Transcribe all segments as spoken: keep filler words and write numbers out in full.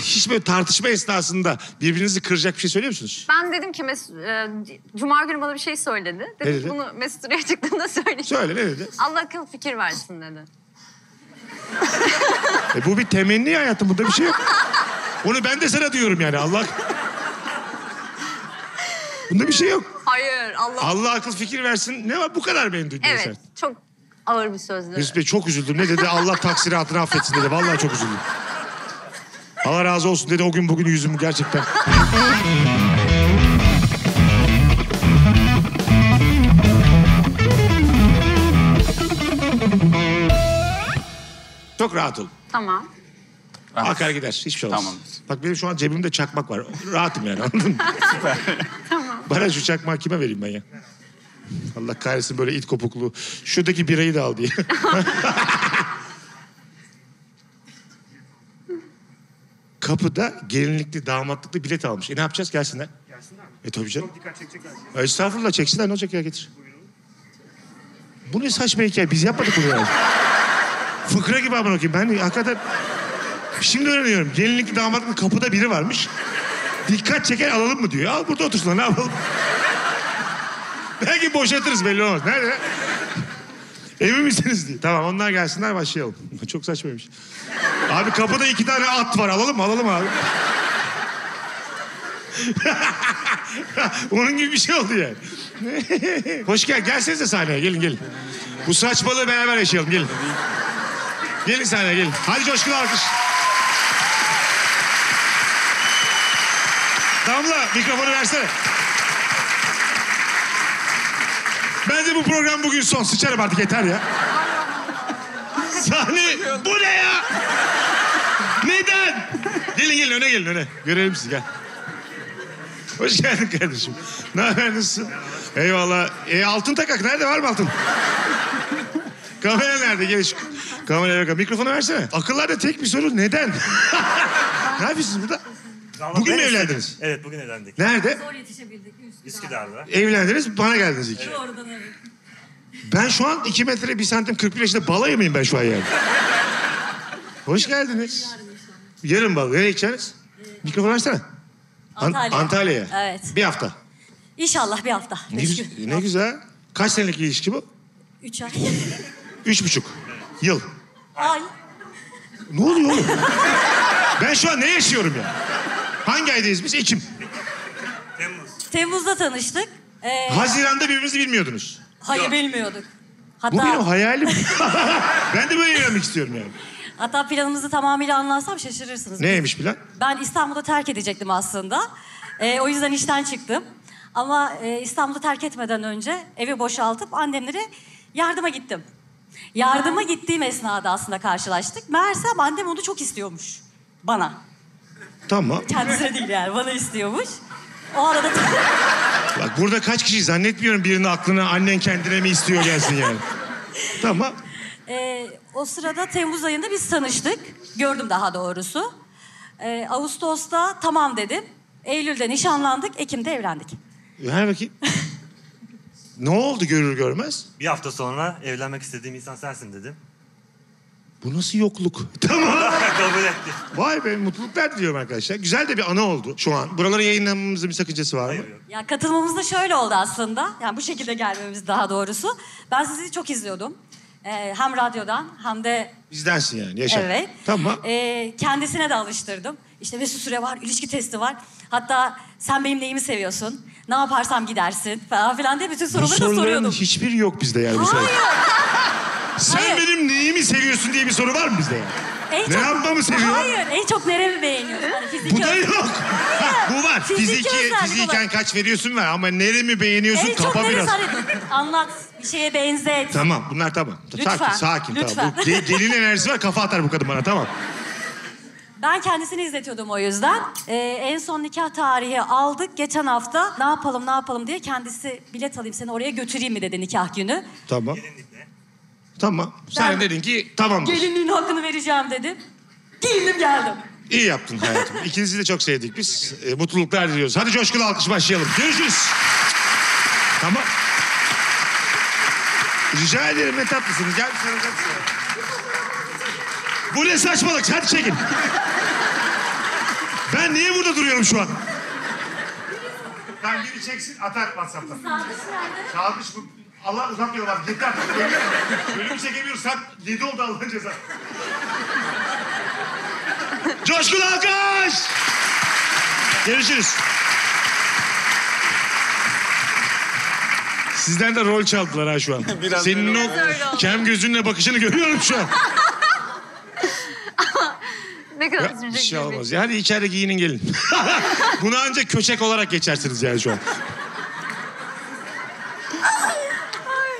hiç böyle tartışma esnasında birbirinizi kıracak bir şey söylüyor musunuz? Ben dedim ki Mesut, e, cuma günü bana bir şey söyledi. Dedim ki bunu Mesut Süre'ye çıktığında söyleyeyim. Söyle, ne dedi? Allah akıl fikir versin dedi. E, bu bir temenni hayatım, bunda bir şey yok. Onu ben de sana diyorum yani, Allah... Bunda bir şey yok. Hayır, Allah... Allah akıl fikir versin, ne var bu kadar beni duydun? Evet, sen. Çok ağır bir sözdü. Mesut Bey çok üzüldüm, ne dedi? Allah taksiratını affetsin dedi, vallahi çok üzüldüm. Allah razı olsun dedi, o gün bugün yüzümü gerçekten. Çok rahat ol. Tamam. Rahat. Akar gider, hiçbir şey olmaz. Tamam. Bak benim şu an cebimde çakmak var, rahatım yani, anladın mı? Süper. Tamam. Bana şu çakmağı kime vereyim ben ya? Allah kahretsin böyle it kopuklu. Şuradaki birayı da al diye. Kapıda gelinlikli, damatlıklı bilet almış. E ne yapacağız? Gelsinler. Gelsinler mi? E tabii canım. Çok dikkat çekecekler. E, estağfurullah çeksinler. Ne olacak ya, getir. Buyurun. Bu ne saçma hikaye? Biz yapmadık bunu yani. Fıkra gibi abone okuyayım. Ben hakikaten... Şimdi öğreniyorum. Gelinlikli, damatlıklı kapıda biri varmış. Dikkat çeker alalım mı diyor. Al burada otursunlar. Ne yapalım? Belki boşaltırız, belli olmaz. Nerede? Emin misiniz diye. Tamam, onlar gelsinler, başlayalım. Çok saçmaymış. Abi kapıda iki tane at var, alalım mı? Alalım abi. Onun gibi bir şey oldu yani. Hoş gel, gelsenize sahneye, gelin gelin. Bu saçmalığı beraber yaşayalım, gelin. Gelin sahneye, gelin. Hadi coşkulu alkış. Damla, mikrofonu versene. Bence bu program bugün son. Sıçarım artık, yeter ya. Sahne, bu ne ya? Neden? Gelin gelin, öne gelin öne. Görelim sizi, gel. Hoş geldin kardeşim. Ne haber, nasılsın? Eyvallah. E, altın takak nerede, var mı altın? Kamera nerede? Gel şu kameraya bakalım. Mikrofonu versene. Akıllarda tek bir soru, neden? Ne yapıyorsunuz burada? Zaman bugün mü evlendiniz? İstedim. Evet, bugün evlendik. Nerede? Zor yetişebildik. Üsküdar'da. Evlendiniz, bana geldiniz ilk. Evet. Ben şu an iki metre bir santim kırk bir yaşında balayı mıyım ben şu an yani? Hoş geldiniz. Yarın balı. Nereye gideceksiniz? Evet. Mikrofonu açsana. Antalya'ya. Antalya. Evet. Bir hafta. İnşallah bir hafta. Ne, güz ne güzel. Kaç senelik ilişki bu? Üç ay. Üç buçuk. Yıl. Ay. Ne oluyor oğlum? Ben şu an ne yaşıyorum ya? Hangi aydayız biz? Ekim. Temmuz. Temmuz'da tanıştık. Ee... Haziran'da birbirimizi bilmiyordunuz. Hayır, yok, bilmiyorduk. Hatta... Bu benim hayalim. Ben de böyle evlenmek istiyorum yani. Hatta planımızı tamamıyla anlatsam şaşırırsınız. Neymiş plan? Ben İstanbul'u terk edecektim aslında. Ee, o yüzden işten çıktım. Ama e, İstanbul'u terk etmeden önce evi boşaltıp annemlere yardıma gittim. Yardıma gittiğim esnada aslında karşılaştık. Meğersem annem onu çok istiyormuş. Bana. Tamam. Kendisine değil yani, bana istiyormuş. O arada... Bak burada kaç kişi, zannetmiyorum birinin aklına annen kendine mi istiyor gelsin yani. Tamam. Ee, o sırada Temmuz ayında biz tanıştık. Gördüm daha doğrusu. Ee, Ağustos'ta tamam dedim. Eylül'de nişanlandık, Ekim'de evlendik. Ver bakayım. Ne oldu görür görmez? Bir hafta sonra evlenmek istediğim insan sensin dedim. Bu nasıl yokluk? Tamam. Kabul etti. Vay be, mutluluklar diliyorum arkadaşlar. Güzel de bir ana oldu şu an. Buraların yayınlanmamızın bir sakıncası var mı? Hayır, yok. Ya katılmamız da şöyle oldu aslında. Yani bu şekilde gelmemiz daha doğrusu. Ben sizi çok izliyordum. Ee, hem radyodan hem de... Bizdensin yani, yaşa. Evet. Tamam. Ee, kendisine de alıştırdım. İşte Mesut Süre var, ilişki testi var. Hatta sen benim neyimi seviyorsun? Ne yaparsam gidersin falan filan diye bütün soruları da soruyordum. Bu soruların hiçbiri yok bizde yani. Hayır. Sen hayır, benim neyimi seviyorsun diye bir soru var mı bizde yani? En ne çok, yapmamı seviyorsun? Hayır, en çok neremi beğeniyorsun? Hani bu da yok. Ha, bu var. Fiziki, fiziken kaç veriyorsun var ama neremi beğeniyorsun? En kapa biraz. Anlat, bir şeye benzet. Tamam, bunlar tamam. Lütfen. Sakin, sakin. Lütfen. Tamam. Bu delil enerjisi var, kafa atar bu kadın bana, tamam. Ben kendisini izletiyordum o yüzden. Ee, en son nikah tarihi aldık. Geçen hafta ne yapalım, ne yapalım diye kendisi bilet alayım seni oraya götüreyim mi dedi nikah günü. Tamam. Tamam. Sen ben dedin ki tamamdır. Gelinliğin hakkını vereceğim dedim. Giyindim geldim. İyi yaptın hayatım. İkinizi de çok sevdik biz. E, mutluluklar diliyoruz. Hadi coşkulu alkış başlayalım. Görüşürüz. Tamam. Rica ederim, ne tatlısınız. Gel bir sarılacağız. Bu ne saçmalık? Hadi çekin. Ben niye burada duruyorum şu an? Lan biri çeksin atar WhatsApp'tan. Sağmış nerede? Sağmış bu. Allah uzatmıyorlar. Yetti artık. Bölümü çekemiyoruz. Saat yedi oldu Allah'ın cezası. Coşkun alkış! Görüşürüz. Sizden de rol çaldılar ha şu an. Biraz senin o kem gözünle bakışını görüyorum şu an. Ne kadar üzülecek gibi. Bir şey olmaz. Ya, hadi içeri giyinin gelin. Bunu ancak köçek olarak geçersiniz yani şu an.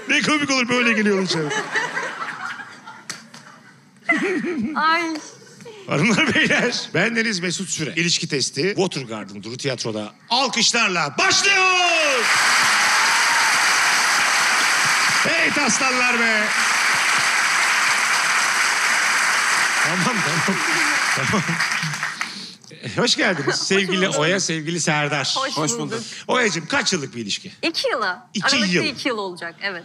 Ne komik olur böyle geliyorum içeri. Ay. Hanımlar beyler, bendeniz Mesut Süre. İlişki testi Watergarden Duru Tiyatro'da alkışlarla başlıyor. Hey aslanlar be. Tamam tamam. Tamam. Hoş geldiniz sevgili Hoş Oya, sevgili Serdar. Hoş, Hoş bulduk. Oya'cığım kaç yıllık bir ilişki? İki yıla. İki Aralıkta yıl. iki yıl olacak, evet.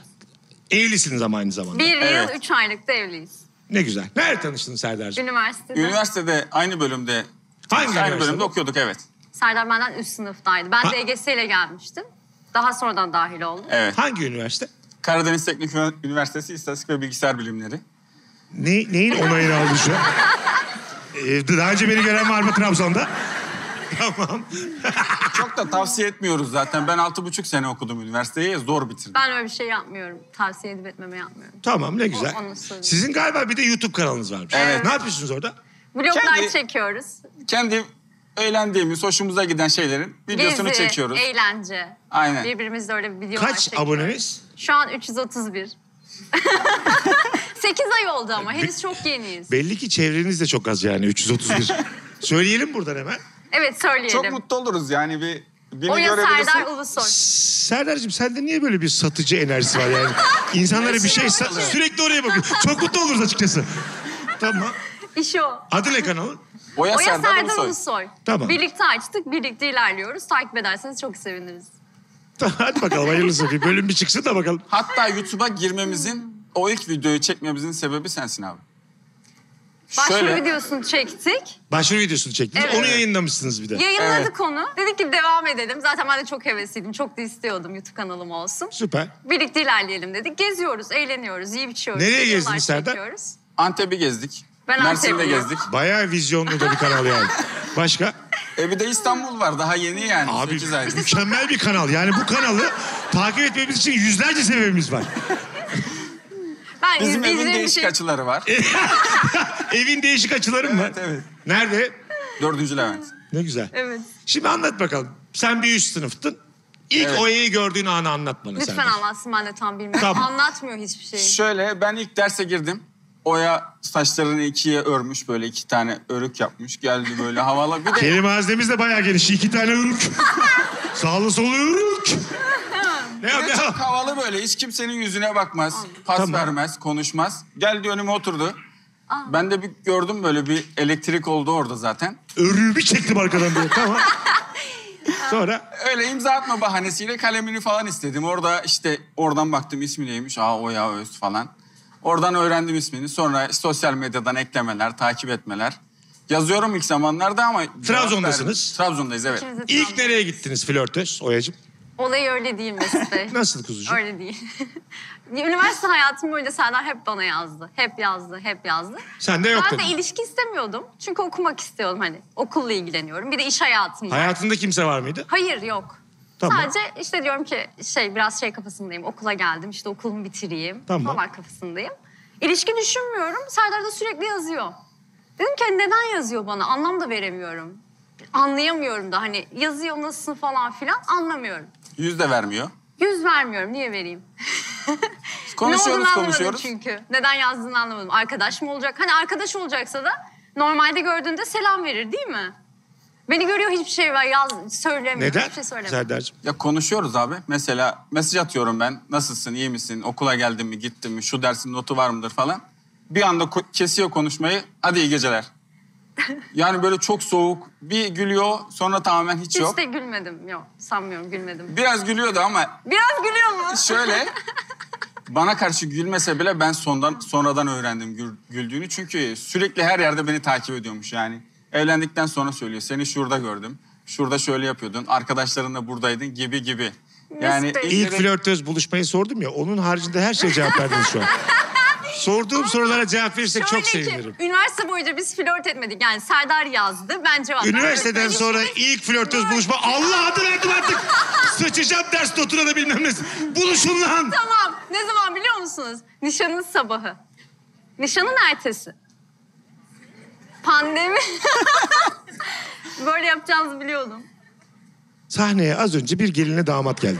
Evlisiniz ama aynı zamanda. Bir evet. yıl, üç aylıkta evliyiz. Ne güzel. Nerede tanıştın Serdar'cığım? Üniversitede. Üniversitede aynı bölümde. Hangi aynı bölümde okuyorduk, evet. Serdar benden üst sınıftaydı. Ben ha? de E G S ile gelmiştim. Daha sonradan dahil oldum. Evet. Hangi üniversite? Karadeniz Teknik Üniversitesi İstatistik ve Bilgisayar Bilimleri. Ne, neyin onayını aldı şu an? Ee, daha önce beni gören var mı Trabzon'da? Tamam. Çok da tavsiye etmiyoruz zaten. Ben altı buçuk sene okudum üniversiteyi. Zor bitirdim. Ben öyle bir şey yapmıyorum. Tavsiye edip etmeme yapmıyorum. Tamam, ne güzel. O, sizin galiba bir de YouTube kanalınız varmış. Evet. Ne yapıyorsunuz orada? Vloglar kendi, çekiyoruz. Kendi eğlendiğimiz, hoşumuza giden şeylerin videosunu Gezi, çekiyoruz. eğlence. Aynen. Birbirimizle öyle bir videolar Kaç çekiyoruz. Kaç abonemiz? Şu an üç yüz otuz bir. sekiz ay oldu ama henüz çok yeniyiz. Belli ki çevreniz de çok az yani üç yüz otuz bir. Söyleyelim buradan hemen. Evet söyleyelim. Çok mutlu oluruz yani bir... Oya Serdar Ulusoy. Serdar'cığım sende niye böyle bir satıcı enerjisi var yani? İnsanlara bir şey sürekli oraya bakıyor. Çok mutlu oluruz açıkçası. Tamam. İş o. Adı ne kanalın? Oya, Oya Serdar, Serdar Ulusoy. Ulusoy. Tamam. Birlikte açtık, birlikte ilerliyoruz. Takip ederseniz çok seviniriz. Hadi bakalım hayırlısı. Bir bölüm bir çıksın da bakalım. Hatta YouTube'a girmemizin, o ilk videoyu çekmemizin sebebi sensin abi. Başvuru Şöyle. videosunu çektik. Başvuru videosunu çektiniz. Evet. Onu yayınlamışsınız bir de. Yayınladık evet. onu. Dedik ki devam edelim. Zaten ben de çok hevesliydim. Çok da istiyordum YouTube kanalım olsun. Süper. Birlikte ilerleyelim dedik. Geziyoruz, eğleniyoruz, yiyip içiyoruz. Nereye gezdiniz Serdar? Antep'i gezdik. Ben Mersin'de gezdik. Bayağı vizyonlu da bir kanal yani. Başka? E bir de İstanbul var. Daha yeni yani. Abi mükemmel bir kanal. Yani bu kanalı takip etmemiz için yüzlerce sebebimiz var. Ben Bizim evin değişik şey... açıları var. Evin değişik açıları mı? Evet, evet. Nerede? Dördüncü Levent. Ne güzel. Evet. Şimdi anlat bakalım. Sen bir üst sınıftın. İlk evet. Oya'yı gördüğün anı anlat bana. Lütfen anlatsın, ben de tam bilmiyorum. Tamam. Anlatmıyor hiçbir şey. Şöyle ben ilk derse girdim. Oya saçlarını ikiye örmüş, böyle iki tane örük yapmış. Geldi böyle havalı. Bir de... Kelime haznemiz de bayağı geniş. İki tane örük. Sağlı solu örük. Ne ya, ne çok havalı böyle. Hiç kimsenin yüzüne bakmaz. Ay. Pas tamam. vermez, konuşmaz. Geldi önüme oturdu. Aa. Ben de bir gördüm böyle bir elektrik oldu orada zaten. Örüğü bir çektim arkadan böyle. Tamam. Sonra? Öyle imza atma bahanesiyle kalemini falan istedim. Orada işte oradan baktım ismi neymiş. Aa Oya Öz falan. Oradan öğrendim ismini. Sonra sosyal medyadan eklemeler, takip etmeler. Yazıyorum ilk zamanlarda ama... Trabzon'dasınız. Trabzon'dayız evet. İlk nereye gittiniz flörtöz Oya'cığım? Olay öyle değil Mesut Bey. Nasıl kuzucuğum? Öyle değil. Üniversite hayatım boyunca Serdar hep bana yazdı. Hep yazdı, hep yazdı. Sen de yoktun. Ben de ilişki istemiyordum. Çünkü okumak istiyordum hani. Okulla ilgileniyorum. Bir de iş hayatım var. Hayatında kimse var mıydı? Hayır, yok. Tamam. Sadece işte diyorum ki şey biraz şey kafasındayım. Okula geldim, işte okulumu bitireyim tamam. falan kafasındayım. İlişki düşünmüyorum. Serdar da sürekli yazıyor. Dedim ki neden yazıyor bana? Anlam da veremiyorum. Anlayamıyorum da hani yazıyor nasılsın falan filan anlamıyorum. Yüz de vermiyor. Yüz vermiyorum. Niye vereyim? Konuşuyoruz, konuşuyoruz. Çünkü. Neden yazdığını anlamadım. Arkadaş mı olacak? Hani arkadaş olacaksa da normalde gördüğünde selam verir değil mi? Beni görüyor hiçbir şey var. Yaz, söylemiyor. Neden? Hiçbir şey söylemiyor. Serdar'cığım. Ya konuşuyoruz abi. Mesela mesaj atıyorum ben. Nasılsın, iyi misin? Okula geldin mi, gittin mi? Şu dersin notu var mıdır falan. Bir anda kesiyor konuşmayı. Hadi iyi geceler. Yani böyle çok soğuk. Bir gülüyor sonra tamamen hiç, hiç yok. Hiç de gülmedim. Yok sanmıyorum gülmedim. Biraz gülüyordu ama. Biraz gülüyor mu? Şöyle bana karşı gülmese bile ben sondan sonradan öğrendim gül, güldüğünü. Çünkü sürekli her yerde beni takip ediyormuş yani. Evlendikten sonra söylüyor. Seni şurada gördüm. Şurada şöyle yapıyordun. Arkadaşlarınla buradaydın gibi gibi. Yani ilk flörtöz buluşmayı sordum ya. Onun haricinde her şeye cevap verdiniz şu an. Sorduğum sorulara cevap verirsek şöyle çok sevinirim. Ki, üniversite boyunca biz flört etmedik. Yani Serdar yazdı, ben cevap verdim. Üniversiteden sonra ilk flörtöz buluşma. Allah adı verdim artık. Sıçacağım ders notuna da bilmem ne. Buluşun lan. Tamam. Ne zaman biliyor musunuz? Nişanın sabahı. Nişanın ertesi. Pandemi. Böyle yapacağınızı biliyordum. Sahneye az önce bir gelinle damat geldi.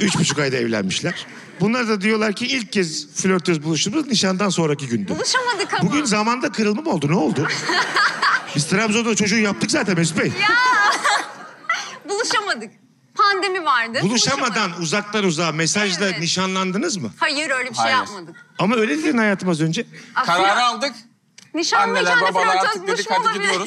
Üç buçuk ayda evlenmişler. Bunlar da diyorlar ki ilk kez flörtöz buluştuğumuz nişandan sonraki gündü. Buluşamadık ama. Bugün zamanda kırılma mı oldu? Ne oldu? Biz Trabzon'da çocuğu yaptık zaten Mesut Bey. Ya. Buluşamadık. Pandemi vardı. Buluşamadan uzaktan uzağa mesajla evet. Nişanlandınız mı? Hayır öyle bir Hayır. şey yapmadık. Ama öyle dedin hayatım az önce. Kararı aldık. Nişanlıyken flörtöz buluşma olabilir.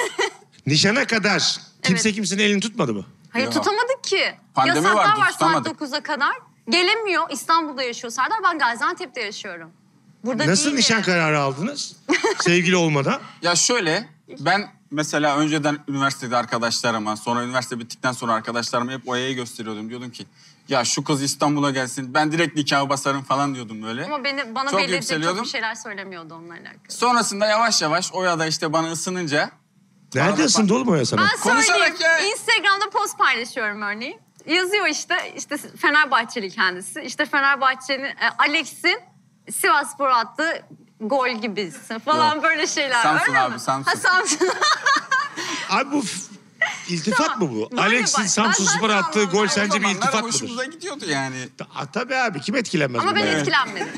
Nişana kadar kimse evet. kimsenin elini tutmadı mı? Hayır ya. Tutamadık ki. Pandemi yasaklar vardı, var saat dokuza kadar. Gelemiyor. İstanbul'da yaşıyor Serdar. Ben Gaziantep'te yaşıyorum. Burada nasıl değilim. Nişan kararı aldınız? Sevgili olmadan. Ya şöyle ben mesela önceden üniversitede arkadaşlarıma sonra üniversite bittikten sonra arkadaşlarıma hep Oya'yı gösteriyordum. Diyordum ki ya şu kız İstanbul'a gelsin ben direkt nikahı basarım falan diyordum böyle. Ama beni, bana belirtecek çok bir şeyler söylemiyordu onlarla alakalı. Sonrasında yavaş yavaş Oya da işte bana ısınınca. Nerede ısındı oğlum Oya sana? Ben konuşarak ya. Instagram'da post paylaşıyorum örneğin. Yazıyor işte, işte Fenerbahçeli kendisi. İşte Fenerbahçe'nin, e, Alex'in Sivasspor'a attığı gol gibisin falan yok. Böyle şeyler. Samsun abi, mi? Samsun. Ha, Samsun. Abi bu iltifat tamam. mı bu? Alex'in Samsunspor'a attığı gol sence bir iltifat mıdır? Hoşumuza gidiyordu yani. Ta, tabii abi, kim etkilenmez? Ama ben yani. Etkilenmedim.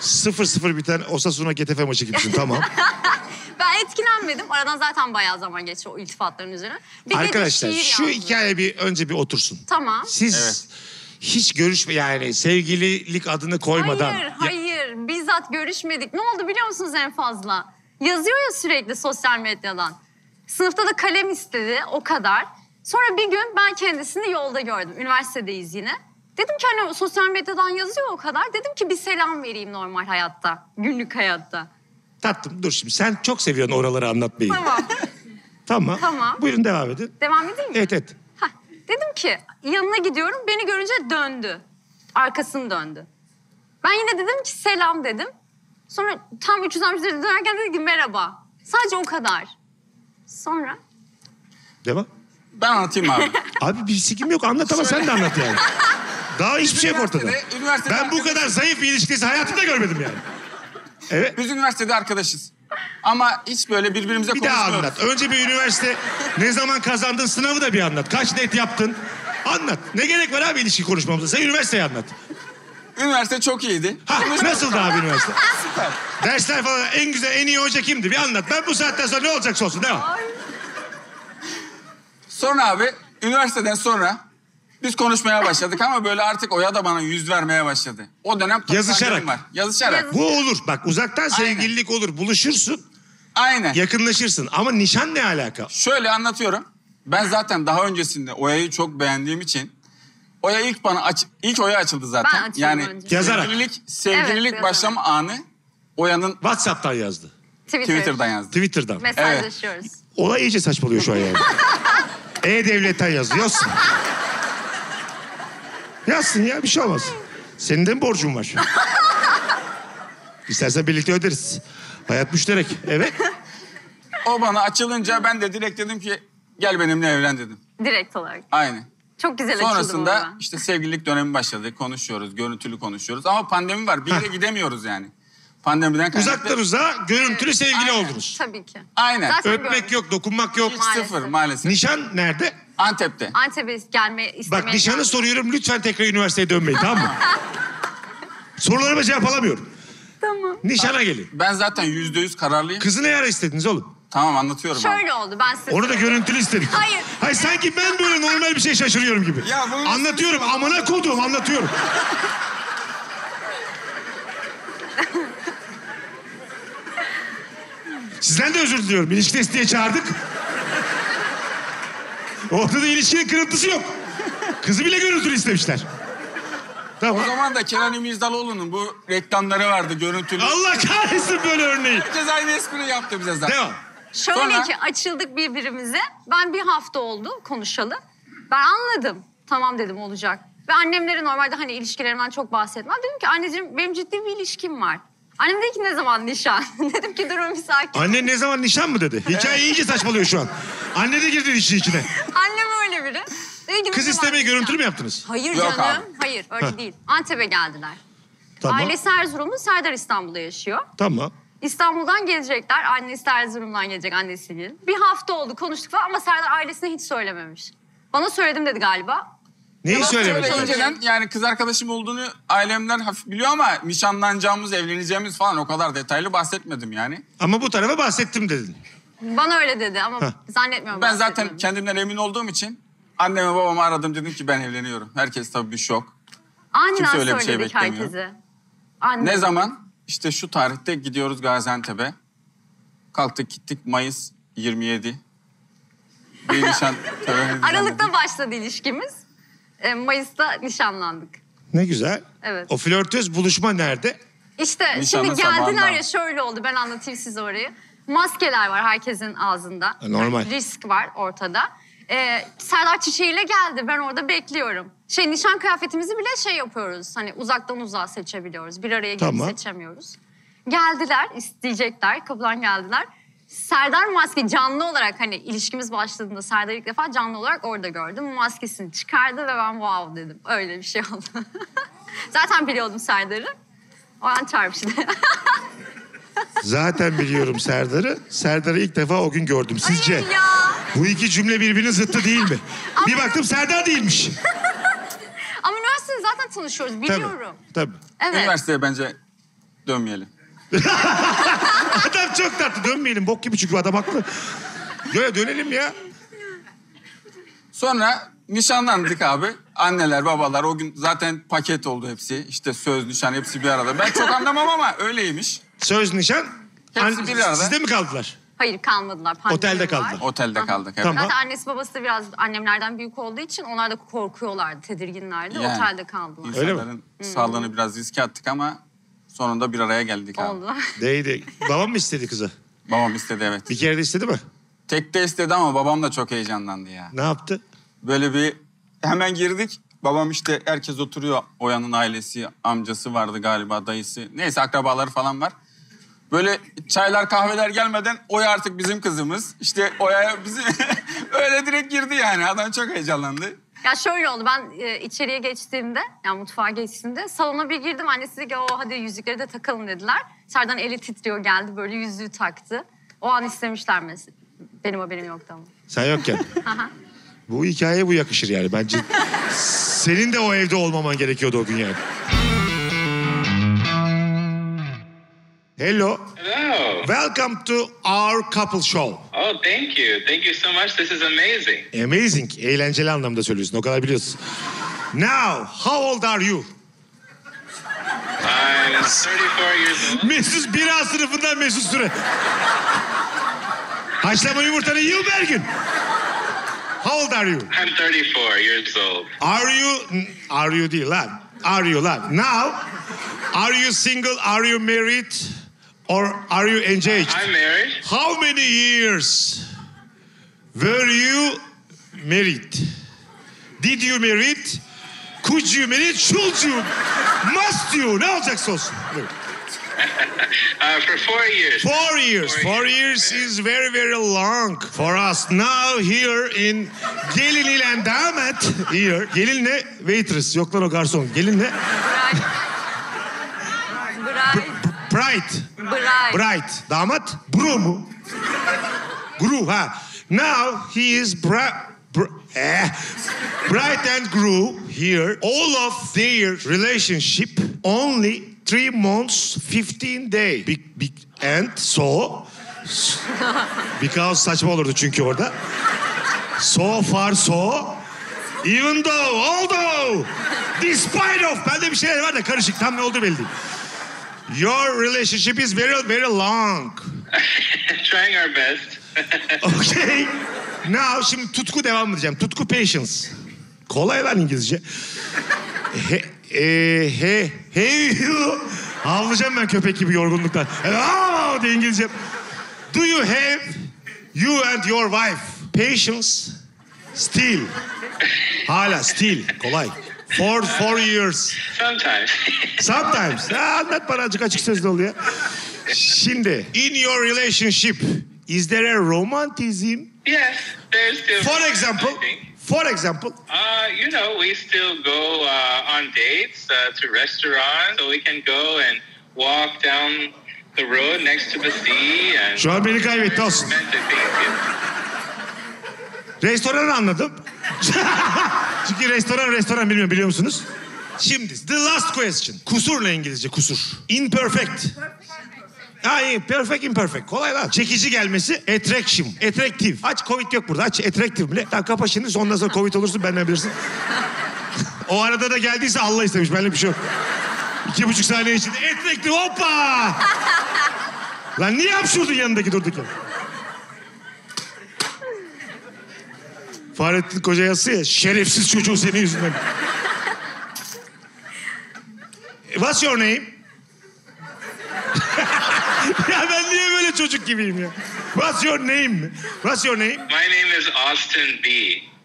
sıfır sıfır biten Osasuna Getafe maçı gibisin, tamam. Ben etkilenmedim. Aradan zaten bayağı zaman geçti o iltifatların üzerine. Bir arkadaşlar şu yazdım. Hikaye bir önce bir otursun. Tamam. Siz evet. hiç görüşme yani sevgililik adını koymadan. Hayır hayır ya... bizzat görüşmedik. Ne oldu biliyor musunuz en fazla? Yazıyor ya sürekli sosyal medyadan. Sınıfta da kalem istedi o kadar. Sonra bir gün ben kendisini yolda gördüm. Üniversitedeyiz yine. Dedim ki hani sosyal medyadan yazıyor o kadar. Dedim ki bir selam vereyim normal hayatta. Günlük hayatta. Tatlım dur şimdi sen çok seviyorsun oraları anlatmayı. Tamam. Tamam. Tamam. Buyurun devam edin. Devam edeyim mi? Evet evet. Heh, dedim ki yanına gidiyorum beni görünce döndü. Arkasını döndü. Ben yine dedim ki selam dedim. Sonra tam üç yüz altmış derece dönerken dedi ki merhaba. Sadece o kadar. Sonra? Devam. Ben anlatayım abi. Abi bir sikim yok anlat ama sen de anlat yani. Daha hiçbir şey yok ortada. Ben bu kadar zayıf bir ilişkisi hayatımda görmedim yani. Evet. Biz üniversitede arkadaşız. Ama hiç böyle birbirimize bir konuşmuyoruz. Bir daha anlat. Önce bir üniversite ne zaman kazandın sınavı da bir anlat. Kaç net yaptın? Anlat. Ne gerek var abi ilişki konuşmamıza? Sen üniversiteyi anlat. Üniversite çok iyiydi. Ha, nasıldı abi üniversite? Süper. Dersler falan en güzel, en iyi hoca kimdi? Bir anlat. Ben bu saatten sonra ne olacaksa olsun. Devam. Ay. Sonra abi, üniversiteden sonra biz konuşmaya başladık ama böyle artık Oya da bana yüz vermeye başladı. O dönem yazışarak var. Yazışarak. Bu olur. Bak uzaktan sevgililik Aynen. olur. Buluşursun. Aynen. Yakınlaşırsın. Ama nişan ne alaka? Şöyle anlatıyorum. Ben zaten daha öncesinde Oya'yı çok beğendiğim için Oya ilk bana aç, ilk Oya açıldı zaten. Ben yani önce. Yazarak. Sevgililik, sevgililik evet, başlama anı Oya'nın WhatsApp'tan yazdı. Twitter. Twitter'dan yazdı. Twitter'dan. Mesajlaşıyoruz. Evet. Olay iyice saçmalıyor şu an yani. E-Devlet'ten yazıyorsun. Yazsın ya bir şey olmaz. Senin de mi borcun var? İstersen birlikte öderiz. Hayat müşterek. Evet. O bana açılınca ben de direkt dedim ki gel benimle evlen dedim. Direkt olarak. Aynen. Çok güzel açıldı. Sonrasında işte sevgililik dönemi başladı. Konuşuyoruz, görüntülü konuşuyoruz. Ama pandemi var. Bir yere gidemiyoruz yani. Pandemiden kaynaklı. Uzaktan uzağa görüntülü evet. sevgili Aynen. oldunuz. Tabii ki. Aynen. Zaten öpmek görmüş. Yok, dokunmak yok. Hiç maalesef. Sıfır maalesef. Nişan nerede? Antep'te. Antep'e gelme istemeye Bak nişanı gelme. Soruyorum lütfen tekrar üniversiteye dönmeyin tamam mı? Sorularıma cevap alamıyorum. Tamam. Nişana tamam. gelin. Ben zaten yüzde yüz kararlıyım. Kızı ne ara istediniz oğlum? Tamam anlatıyorum. Şöyle abi. Oldu ben size... Onu da görüntülü istedik. Hayır. Hayır sanki ben böyle normal bir şey şaşırıyorum gibi. Ya, bunu anlatıyorum amına koduğum anlatıyorum. Sizden de özür diliyorum. İlişki testi diye çağırdık. Ortada ilişkinin kırıntısı yok. Kızı bile görüntülü istemişler. Tamam. O zaman da Kenan İmirzalıoğlu'nun bu reklamları vardı görüntülü. Allah kahretsin böyle örneği. Herkes aynı espri yaptı bize zaten. Devam. Şöyle Sonra... ki açıldık birbirimize. Ben bir hafta oldu konuşalım. Ben anladım. Tamam dedim, olacak. Ve annemlere normalde hani ilişkilerimden çok bahsetmem. Dedim ki anneciğim benim ciddi bir ilişkim var. Annem dedi ki ne zaman nişan? Dedim ki durun bir sakin. Anne ne zaman nişan mı dedi? Hikaye iyice saçmalıyor şu an. Anne de girdi işin içine. Annem öyle biri. Dedi ki, kız istemeye görüntülü mü yaptınız? Hayır Yok canım. Abi. Hayır öyle ha. değil. Antep'e geldiler. Tamam. Ailesi Erzurum'un, Serdar İstanbul'da yaşıyor. Tamam. İstanbul'dan gelecekler. Annesi Erzurum'dan gelecek, annesiyle. Bir hafta oldu konuştuk falan ama Serdar ailesine hiç söylememiş. Bana söyledim dedi galiba. Neyi söylemedi? Yani kız arkadaşım olduğunu ailemler hafif biliyor ama nişanlanacağımız, evleneceğimiz falan o kadar detaylı bahsetmedim yani. Ama bu tarafa bahsettim dedin. Bana öyle dedi ama Heh. zannetmiyorum. Ben zaten kendimden emin olduğum için anneme babama aradım, dedim ki ben evleniyorum. Herkes tabii bir şok. Aniden kimse öyle bir şey beklemiyor. Ne zaman? İşte şu tarihte gidiyoruz Gaziantep'e. Kalktık gittik Mayıs yirmi yedi. Bir nişan töreni. Aralıkta başladı ilişkimiz. Mayıs'ta nişanlandık. Ne güzel. Evet. O flörtöz buluşma nerede? İşte Nişanlı şimdi geldiler sabahında. Ya şöyle oldu, ben anlatayım size orayı. Maskeler var herkesin ağzında. Normal. Yani risk var ortada. Ee, Serdar çiçeğiyle geldi, ben orada bekliyorum. Şey nişan kıyafetimizi bile şey yapıyoruz. Hani uzaktan uzağa seçebiliyoruz. Bir araya gelip tamam. seçemiyoruz. Geldiler, isteyecekler. Kapıdan geldiler. Serdar maske canlı olarak, hani ilişkimiz başladığında Serdar ilk defa canlı olarak orada gördüm. Maskesini çıkardı ve ben wow dedim. Öyle bir şey oldu. Zaten biliyordum Serdar'ı. O an çarpıştı. Zaten biliyorum Serdar'ı. Serdar'ı ilk defa o gün gördüm. Sizce Ay ya. bu iki cümle birbirinin zıttı değil mi? Bir baktım Serdar değilmiş. Ama üniversitede zaten tanışıyoruz, biliyorum. Tabii, tabii. Evet. Üniversiteye bence dönmeyelim. Adam çok tatlı, dönmeyelim bok gibi çünkü adam haklı. Dö dönelim ya. Sonra nişanlandık abi. Anneler, babalar o gün zaten paket oldu hepsi. İşte söz, nişan hepsi bir arada. Ben çok anlamam ama öyleymiş. Söz, nişan hepsi bir arada. Sizde mi kaldılar? Hayır, kalmadılar. Otelde kaldılar. Otelde kaldık. Evet. Tamam. Zaten annesi babası da biraz annemlerden büyük olduğu için onlar da korkuyorlardı, tedirginlerdi. Yani, otelde kaldılar. İnsanların sağlığını hmm. biraz riske attık ama sonunda bir araya geldik abi. Oldu. Değdi. Babam mı istedi kızı? Babam istedi, evet. Bir kere de istedi mi? Tek de istedi ama babam da çok heyecanlandı ya. Ne yaptı? Böyle bir hemen girdik. Babam işte herkes oturuyor. Oya'nın ailesi, amcası vardı galiba, dayısı. Neyse akrabaları falan var. Böyle çaylar, kahveler gelmeden Oya artık bizim kızımız. İşte Oya'ya bizi öyle direkt girdi yani. Adam çok heyecanlandı. Ya şöyle oldu, ben e, içeriye geçtiğimde, yani mutfağa geçtiğimde salona bir girdim. Annesi dedi ki o hadi yüzükleri de takalım dediler. Serdar'ın eli titriyor geldi, böyle yüzüğü taktı. O an istemişler mesela. Benim haberim yoktu ama. Sen yokken. Bu hikayeye bu yakışır yani bence. Senin de o evde olmaman gerekiyordu o gün yani. Hello. Hello. Welcome to our couple show. Oh, thank you. Thank you so much. This is amazing. Amazing. Eğlenceli anlamda söylüyorsun. O kadar biliyorsun. Now, how old are you? I'm thirty-four years old. Mesut bira sınıfından Mesut Süre. Haşlama yumurtanı yiyor her gün. How old are you? I'm thirty-four years old. Are you... Are you değil lan. Are you lan. Now, are you single? Are you married? Or are you engaged? I'm married. How many years were you married? Did you marry? Could you marry? Should you? Must you? Ne olacaksa olsun. uh, for four years. Four years. Four, four years, years is very, very long for us. Now here in Gelin ile Damat. Here. Gelin ne? Waitress. Yok lan o garson. Gelin ne? Bright. Bright. Bright. Damat. Bro mu? Guru ha. Now he is bright. Br eh. Bright and Guru here. All of their relationship only three months, fifteen days. Be be and so. Because saçma olurdu çünkü orada. So far so. Even though, although. Despite of. Bende bir şeyler var da karışık. Tam ne oldu belli değil. Your relationship is very, very long. Trying our best. Okay. Now, şimdi tutku devam edeceğim. Tutku patience. Kolay lan İngilizce. He, e, he, hey you. Havlayacağım ben köpek gibi yorgunluktan. Aa, de İngilizce. Do you have You and your wife. Patience. Still. Hala still. Kolay. For four years. Sometimes. Sometimes. Ha, anlat bana azıcık, açık sözlü ol ya. Şimdi. In your relationship. Is there a romanticism? Yes. There's still. For example. For example? Uh, you know, we still go uh, on dates uh, to restaurants, so we can go and walk down the road next to the sea. And şu an beni kaybetti olsun. Restoranı anladım. Çünkü restoran restoran bilmiyorum, biliyor musunuz? Şimdi, the last question. Kusurla İngilizce, kusur. Imperfect. Hayır, perfect, imperfect. Kolay lan. Çekici gelmesi, attraction, attractive. Aç, Covid yok burada. Aç, attractive bile. Tamam, kapa şimdi, ondan sonra Covid olursun, benden bilirsin. O arada da geldiyse Allah istemiş, benimle bir şey yok. İki buçuk saniye içinde attractive, hoppa! Lan niye hapşurdun yanındaki durduk ya? Fahrettin Koca yazsa ya, şerefsiz çocuğu senin yüzünden. What's your name? Ya ben niye böyle çocuk gibiyim ya? What's your name? What's your name? My name is Austin B.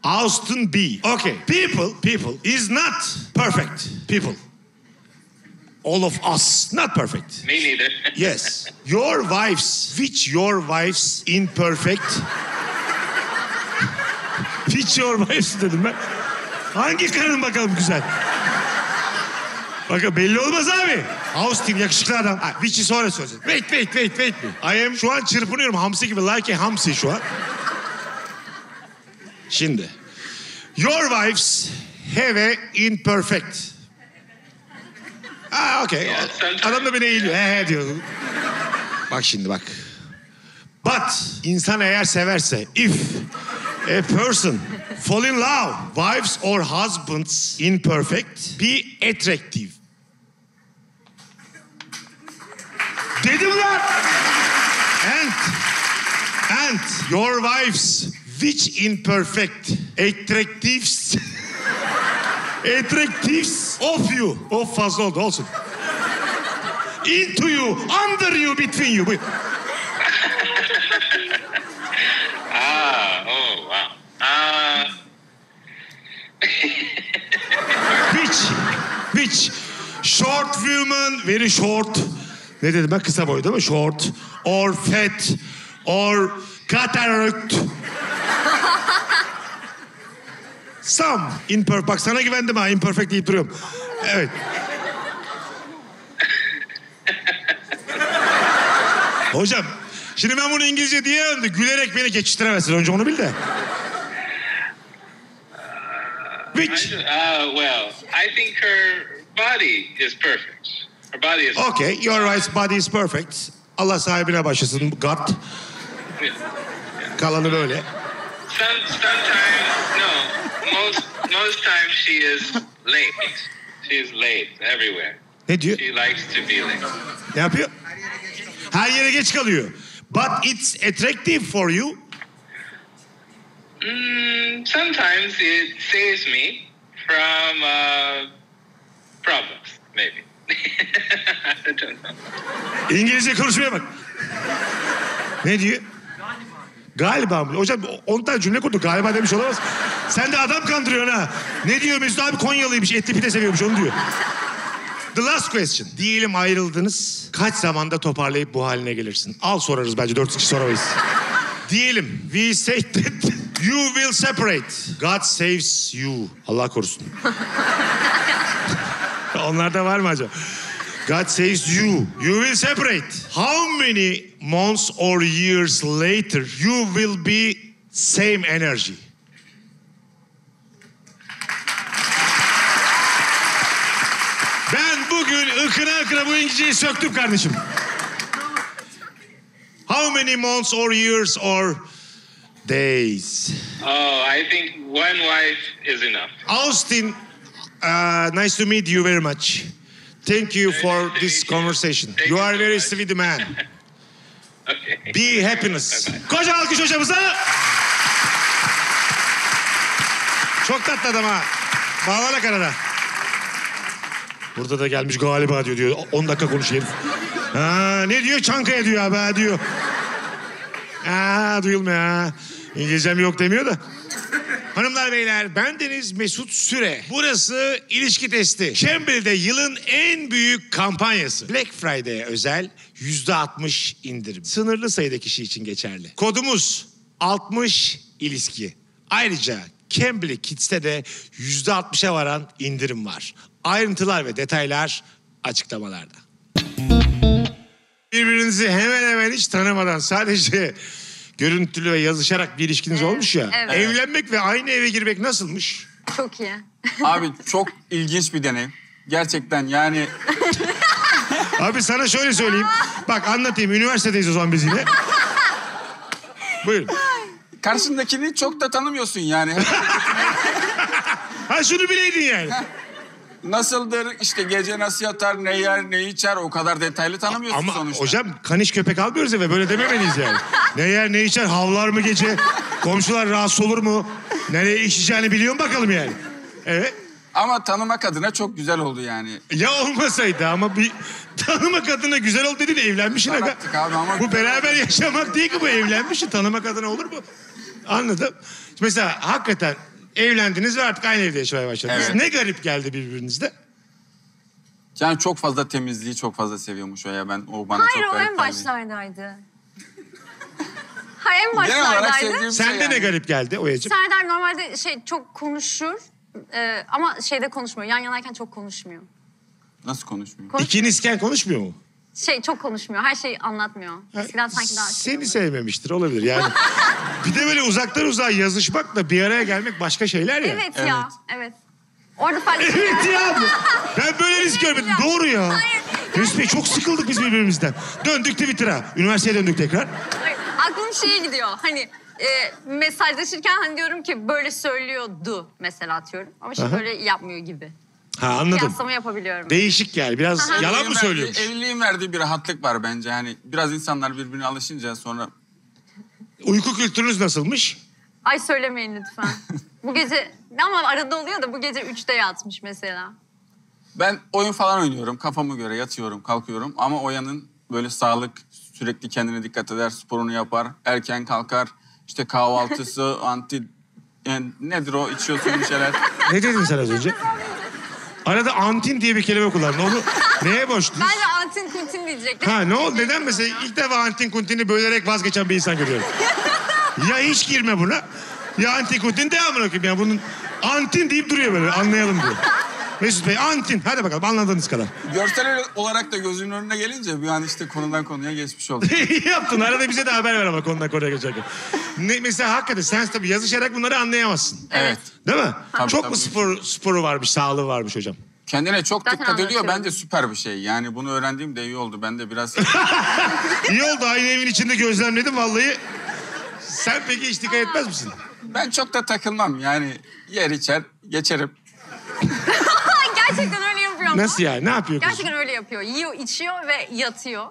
Austin B. Okay. People, people is not perfect. People. All of us not perfect. Me neither. Yes. Your wives, which your wives imperfect. Which your wives dedim ben. Hangi karın bakalım güzel? Bakın belli olmaz abi. Austin yakışıklı adam. Ha, Vichy sonra söyledi. Wait, wait, wait, wait. I am şu an çırpınıyorum. Hamsi gibi. Like a hamsi şu an. Şimdi. Your wives have a imperfect. Aa, okey. Adam da beni eğiliyor. He he diyor. Bak şimdi bak. But insan eğer severse, if a person fall in love, wives or husbands imperfect, be attractive. Dedim lan. And, and your wives, which imperfect, attractives, attractives of you, of fazla oldu olsun. Into you, under you, between you. Ah, oh wow. Ah. Which, which, short women, very short. Ne dedim ben? Kısa boydu ama short, or fat, or cataract. Some imperfect. Bak sana güvendim ha, imperfect deyip duruyorum. Evet. Hocam, şimdi ben bunu İngilizce diye öndü. Gülerek beni geçiştiremezsin. Önce onu bil de. Which? Uh, well, I think her body is perfect. Okay, your wife's body is perfect. Allah sahibine başlasın, God. Kalanı böyle. Some, sometimes, no. Most, most times she is late. She is late everywhere. Ne diyor? She likes to be late. Ne yapıyor? Her yere geç kalıyor. But it's attractive for you. Mm, sometimes it saves me from uh, problems, maybe. İngilizce konuşmaya bak. Ne diyor? Galiba. Galiba mı? Hocam on tane cümle kurdu. Galiba demiş olamaz. Sen de adam kandırıyorsun ha. Ne diyor Mesut abi? Konyalıymış. Etli pide seviyormuş. Onu diyor. The last question. Diyelim ayrıldınız. Kaç zamanda toparlayıp bu haline gelirsin? Al sorarız bence. Dört kişi soramayız. Diyelim. We say that you will separate. God saves you. Allah korusun. Onlarda var mı acaba? God says you. You will separate. How many months or years later you will be same energy? Ben bugün ıkına ıkına bu İngilizceyi söktüm kardeşim. How many months or years or days? Oh, I think one wife is enough. Austin... Uh, nice to meet you very much. Thank you for this conversation. You are a very sweet man. Okay. Be happiness. Bye bye. Koca alkış hocamıza. Çok tatlı adam ha. Bağlana karara. Burada da gelmiş galiba diyor diyor. on dakika konuşayım. Ha, ne diyor? Çankaya diyor abi diyor. Aa, duyulmuyor ha. İngilizcem yok demiyor da. Hanımlar beyler, bendeniz Mesut Süre. Burası ilişki testi. Cambly'de yılın en büyük kampanyası. Black Friday'e özel yüzde altmış indirim. Sınırlı sayıda kişi için geçerli. Kodumuz altmış ilişki. Ayrıca Cambly Kids'te de yüzde altmışa varan indirim var. Ayrıntılar ve detaylar açıklamalarda. Birbirinizi hemen hemen hiç tanımadan sadece görüntülü ve yazışarak bir ilişkiniz evet, olmuş ya. Evet. Evlenmek ve aynı eve girmek nasılmış? Çok iyi. Abi çok ilginç bir deneyim. Gerçekten yani. Abi sana şöyle söyleyeyim. Bak anlatayım. Üniversitedeyiz o zaman biz yine. Buyurun. Karşındakini çok da tanımıyorsun yani. Ha şunu bileydin yani. Nasıldır, işte gece nasıl yatar, ne yer, ne içer, o kadar detaylı tanımıyorsun ama sonuçta. Ama hocam kaniş köpek almıyoruz eve, böyle dememeliyiz yani. Ne yer, ne içer, havlar mı gece, komşular rahatsız olur mu, nereye işeceğini biliyor mu bakalım yani. Evet. Ama tanımak adına çok güzel oldu yani. Ya olmasaydı ama bir tanımak adına güzel oldu dedin, evlenmişsin. Aga. Abi ama bu beraber yaşamak değil ki bu, evlenmişsin, tanımak adına olur mu? Anladım. Mesela hakikaten... Evlendiniz ve artık aynı evde yaşamaya başladınız. Evet. Ne garip geldi birbirinizde? Yani çok fazla temizliği çok fazla seviyormuş o ya. Ben, o bana hayır, çok o en başlardaydı. Hayır, en başlardaydı. Sende şey yani. Ne garip geldi Oya'cığım? Serdar normalde şey çok konuşur e, ama şeyde konuşmuyor. Yan yanayken çok konuşmuyor. Nasıl konuşmuyor? konuşmuyor? İkinizken konuşmuyor mu? Şey çok konuşmuyor, her şeyi anlatmıyor. Eskiden sanki daha... Seni olur. Sevmemiştir, olabilir yani. Bir de böyle uzaktan uzağa yazışmakla bir araya gelmek başka şeyler ya. Evet, evet. ya, evet. Orada farklı... Evet ya! Ben böyle risk görmedim, doğru ya. Mesut Bey çok sıkıldık biz birbirimizden. Döndük Twitter'a, üniversiteye döndük tekrar. Hayır, aklım şeye gidiyor, hani... E, mesajlaşırken hani diyorum ki böyle söylüyordu mesela atıyorum. Ama şimdi böyle yapmıyor gibi. Ha anladım. Kıyaslama yapabiliyorum. Değişik yani. Biraz aha. Yalan mı söylüyormuş? Evliliğin verdiği bir rahatlık var bence. Yani biraz insanlar birbirine alışınca sonra... Uyku kültürünüz nasılmış? Ay söylemeyin lütfen. Bu gece... Ama arada oluyor da bu gece üçte yatmış mesela. Ben oyun falan oynuyorum. Kafama göre yatıyorum, kalkıyorum. Ama Oya'nın böyle sağlık, sürekli kendine dikkat eder, sporunu yapar, erken kalkar. İşte kahvaltısı, anti... Yani nedir o? İçiyorsun bir şeyler. Ne dedin sen az önce? Arada antin diye bir kelime kullandın. Onu neye borçluyuz? Ben de antin kuntin diyecektim. Ha ne oldu? Neden mesela ilk defa antin kuntini bölerek vazgeçen bir insan görüyorum. Ya hiç girme buna. Ya antin kuntin devamını okuyayım. Yani bunun antin deyip duruyor böyle. Anlayalım diyor. Mesut Bey antin. Hadi bakalım anladığınız kadar. Görsel olarak da gözünün önüne gelince bir an işte konudan konuya geçmiş oldu. İyi yaptın. Arada bize de haber ver ama konudan konuya geçerken. Ne, mesela hakikaten sen tabii yazışarak bunları anlayamazsın. Evet. Değil mi? Tabii, çok tabii. Mu spor, sporu varmış, sağlığı varmış hocam? Kendine çok zaten dikkat ediyor. Bence süper bir şey. Yani bunu öğrendiğim de iyi oldu. Ben de biraz... İyi oldu. Aynı evin içinde gözlemledim vallahi. Sen peki hiç dikkat etmez misin? Ben çok da takılmam. Yani yer içer, geçerim. Gerçekten öyle yapıyor mu? Nasıl yani? Ne yapıyor? Gerçekten kızım? Öyle yapıyor. Yiyor, içiyor ve yatıyor.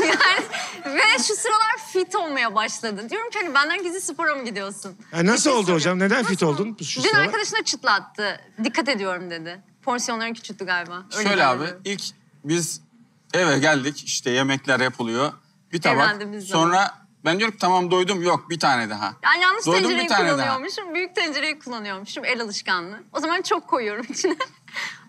Yani ve şu sıralar fit olmaya başladı. Diyorum ki hani benden gizli spora mı gidiyorsun? Ya nasıl oldu hocam? Neden nasıl fit oldun? Şu dün arkadaşına çıtlattı. Dikkat ediyorum dedi. Porsiyonların küçülttü galiba. Öyle şöyle abi dedi. İlk biz eve geldik. İşte yemekler yapılıyor. Bir tabak. Sonra ben diyorum tamam doydum. Yok bir tane daha. Yani yanlış doydum, tencereyi kullanıyormuşum. Daha. Büyük tencereyi kullanıyormuşum. El alışkanlığı. O zaman çok koyuyorum içine.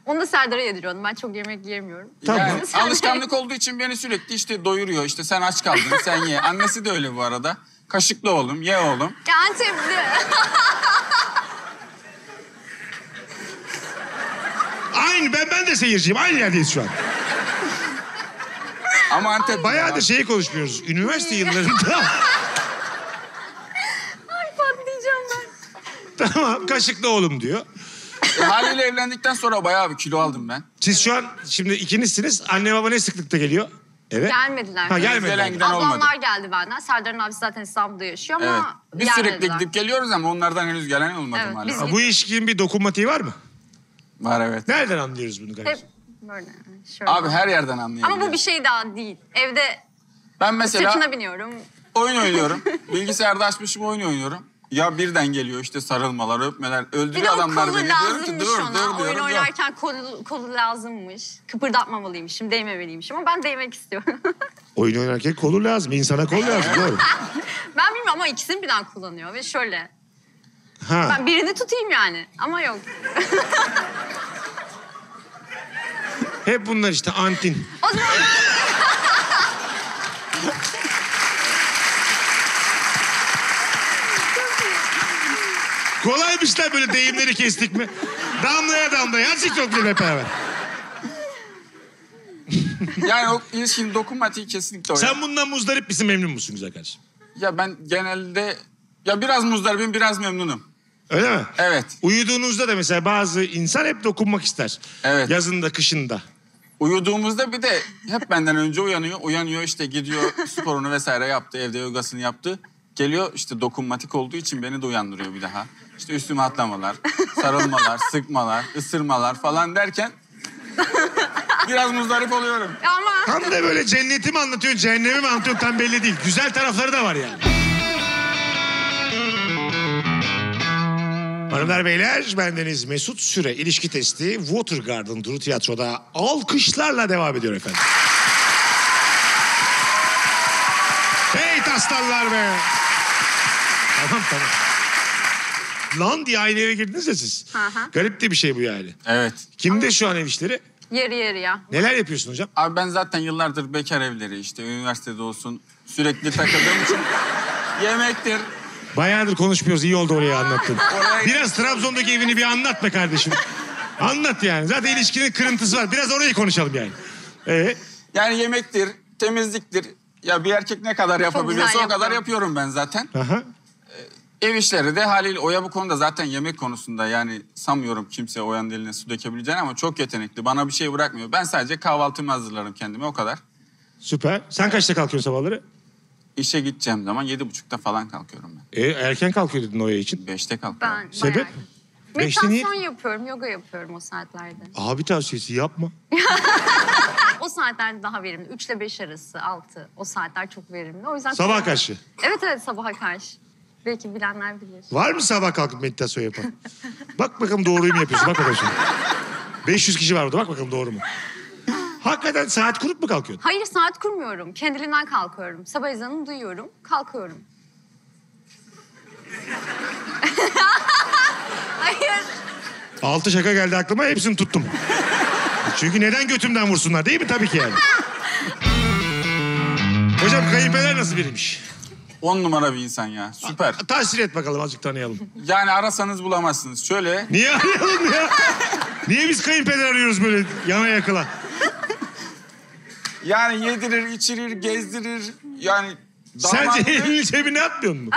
Onu da Serdar'a yediriyordum. Ben çok yemek yiyemiyorum. Tabii. Yani alışkanlık olduğu için beni sürekli işte doyuruyor. İşte sen aç kaldın, sen ye. Annesi de öyle bu arada. Kaşıklı oğlum, ye oğlum. Ya Antepli. Aynı, ben, ben de seyirciyim. Aynı yerdeyiz şu an. Ama Antep... Bayağı da şeyi konuşmuyoruz. Üniversite yıllarında... Ay patlayacağım ben. Tamam, kaşıklı oğlum diyor. E, haliyle evlendikten sonra bayağı bir kilo aldım ben. Siz evet. Şu an şimdi ikinizsiniz. Anne baba ne sıklıkta geliyor? Evet. Gelmediler. Ha gelmediler. Ablamlar geldi benden. Serdar'ın abisi zaten İstanbul'da yaşıyor ama evet. Biz gelmediler. Sürekli gidip geliyoruz ama onlardan henüz gelen olmadı evet, maalesef. Ha, bu ilişkinin bir dokunmatiği var mı? Var evet. Nereden anlıyoruz bunu kardeşim? Hep böyle. Şöyle. Abi her yerden anlıyoruz. Ama bu bir şey daha değil. Evde ben mesela sırtına biniyorum. Oyun oynuyorum. Bilgisayarda açmışım oyun oynuyorum. Ya birden geliyor işte sarılmalar, öpmeler, öldürüyor adamlar beni. Bir de o kolu lazımmış ki, ona. Dur, dur, oyun oynarken kolu, kolu lazımmış. Kıpırdatmamalıymışım, değmemeliymişim ama ben değmek istiyorum. Oyun oynarken kolu lazım, insana kolu lazım. Doğru. Ben bilmiyorum ama ikisini birden kullanıyor ve şöyle. Ha. Ben birini tutayım yani ama yok. Hep bunlar işte antin. O zaman... Kolaymış lan böyle deyimleri kestik mi? Damlaya damlaya açık toplayın hep beraber. Yani o ilişkinin dokunmatiği kesinlikle o. Sen ya. Bundan muzdarip misin, memnun musun güzel kardeşim? Ya ben genelde... Ya biraz muzdaripim, biraz memnunum. Öyle mi? Evet. Uyuduğunuzda da mesela bazı insan hep dokunmak ister. Evet. Yazında, kışında. Uyuduğumuzda bir de hep benden önce uyanıyor. Uyanıyor işte, gidiyor sporunu vesaire yaptı, evde yogasını yaptı. Geliyor işte, dokunmatik olduğu için beni de uyandırıyor bir daha. İşte üstüme atlamalar, sarılmalar, sıkmalar, ısırmalar falan derken... Biraz muzdarip oluyorum. Ama... Tam da böyle cenneti mi anlatıyorsun, cehennemi mi anlatıyorsun tam belli değil. Güzel tarafları da var yani. Hanımlar beyler, bendeniz Mesut Süre İlişki Testi Watergarden Duru Tiyatro'da alkışlarla devam ediyor efendim. Hey taslanlar be! Tamam tamam. Lan diye aynı eve girdiniz ya siz. Aha. Garip de bir şey bu yani. Evet. Kimde ama... şu an ev işleri? Yarı yarıya. Neler yapıyorsun hocam? Abi ben zaten yıllardır bekar evleri işte, üniversitede olsun sürekli takıldığım için yemektir. Bayağıdır konuşmuyoruz, iyi oldu oraya anlattın. Biraz Trabzon'daki evini bir anlat be kardeşim. Anlat yani, zaten ilişkinin kırıntısı var. Biraz orayı konuşalım yani. Ee? Yani yemektir, temizliktir. Ya bir erkek ne kadar yapabiliyorsa o kadar yapıyorum ben zaten. Aha. Ee, ev işleri de haliyle Oya bu konuda zaten yemek konusunda yani sanmıyorum kimseye Oya'nın eline su dökebileceğini ama çok yetenekli. Bana bir şey bırakmıyor. Ben sadece kahvaltımı hazırlarım kendime, o kadar. Süper. Sen kaçta kalkıyorsun sabahları? İşe gideceğim zaman yedi buçukta falan kalkıyorum ben. E, erken kalkıyor dedin Oya için. Beşte kalkıyorum. Ben sebep? Meditasyon yapıyorum, yoga yapıyorum o saatlerde. Abi tavsiyesi yapma. O saatler daha verimli. Üçle beş arası, altı. O saatler çok verimli. O yüzden sabah karşı. Evet evet, sabaha karşı. Belki bilenler bilir. Var mı sabah kalkıp meditasyon yapan? Bak bakalım doğruyu mu yapıyorsun? Bak bakalım şimdi. beş yüz kişi var burada. Bak bakalım doğru mu? Hakikaten saat kurup mu kalkıyorsun? Hayır, saat kurmuyorum. Kendiliğinden kalkıyorum. Sabah ezanını duyuyorum, kalkıyorum. Hayır. Altı şaka geldi aklıma, hepsini tuttum. Çünkü neden götümden vursunlar değil mi? Tabii ki yani. Hocam kayınpeder nasıl biriymiş? On numara bir insan ya, süper. Ta tasvir et bakalım, azıcık tanıyalım. Yani arasanız bulamazsınız, şöyle... Niye arayalım ya? Niye biz kayınpeder arıyoruz böyle yana yakıla? Yani yedirir, içirir, gezdirir, yani... Damat... Sence elini cebine atmıyor mu?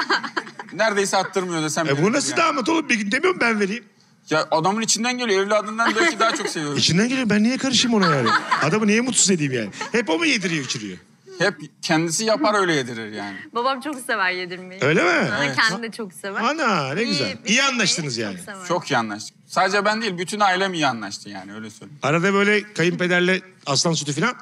Neredeyse attırmıyor desem... E bu nasıl yani. Damat oğlum? Bir gün demiyorum ben vereyim. Ya adamın içinden geliyor, evladından belki daha çok seviyorum. İçinden geliyor, ben niye karışayım ona yani? Adamı niye mutsuz edeyim yani? Hep o mu yediriyor, içiriyor? Hep kendisi yapar, öyle yedirir yani. Babam çok sever yedirmeyi. Öyle mi? Evet. Kendi de çok sever. Ana ne güzel. İyi, iyi anlaştınız yani. Çok, çok iyi anlaştık. Sadece ben değil, bütün ailem iyi anlaştı yani, öyle söyleyeyim. Arada böyle kayınpederle aslan sütü falan...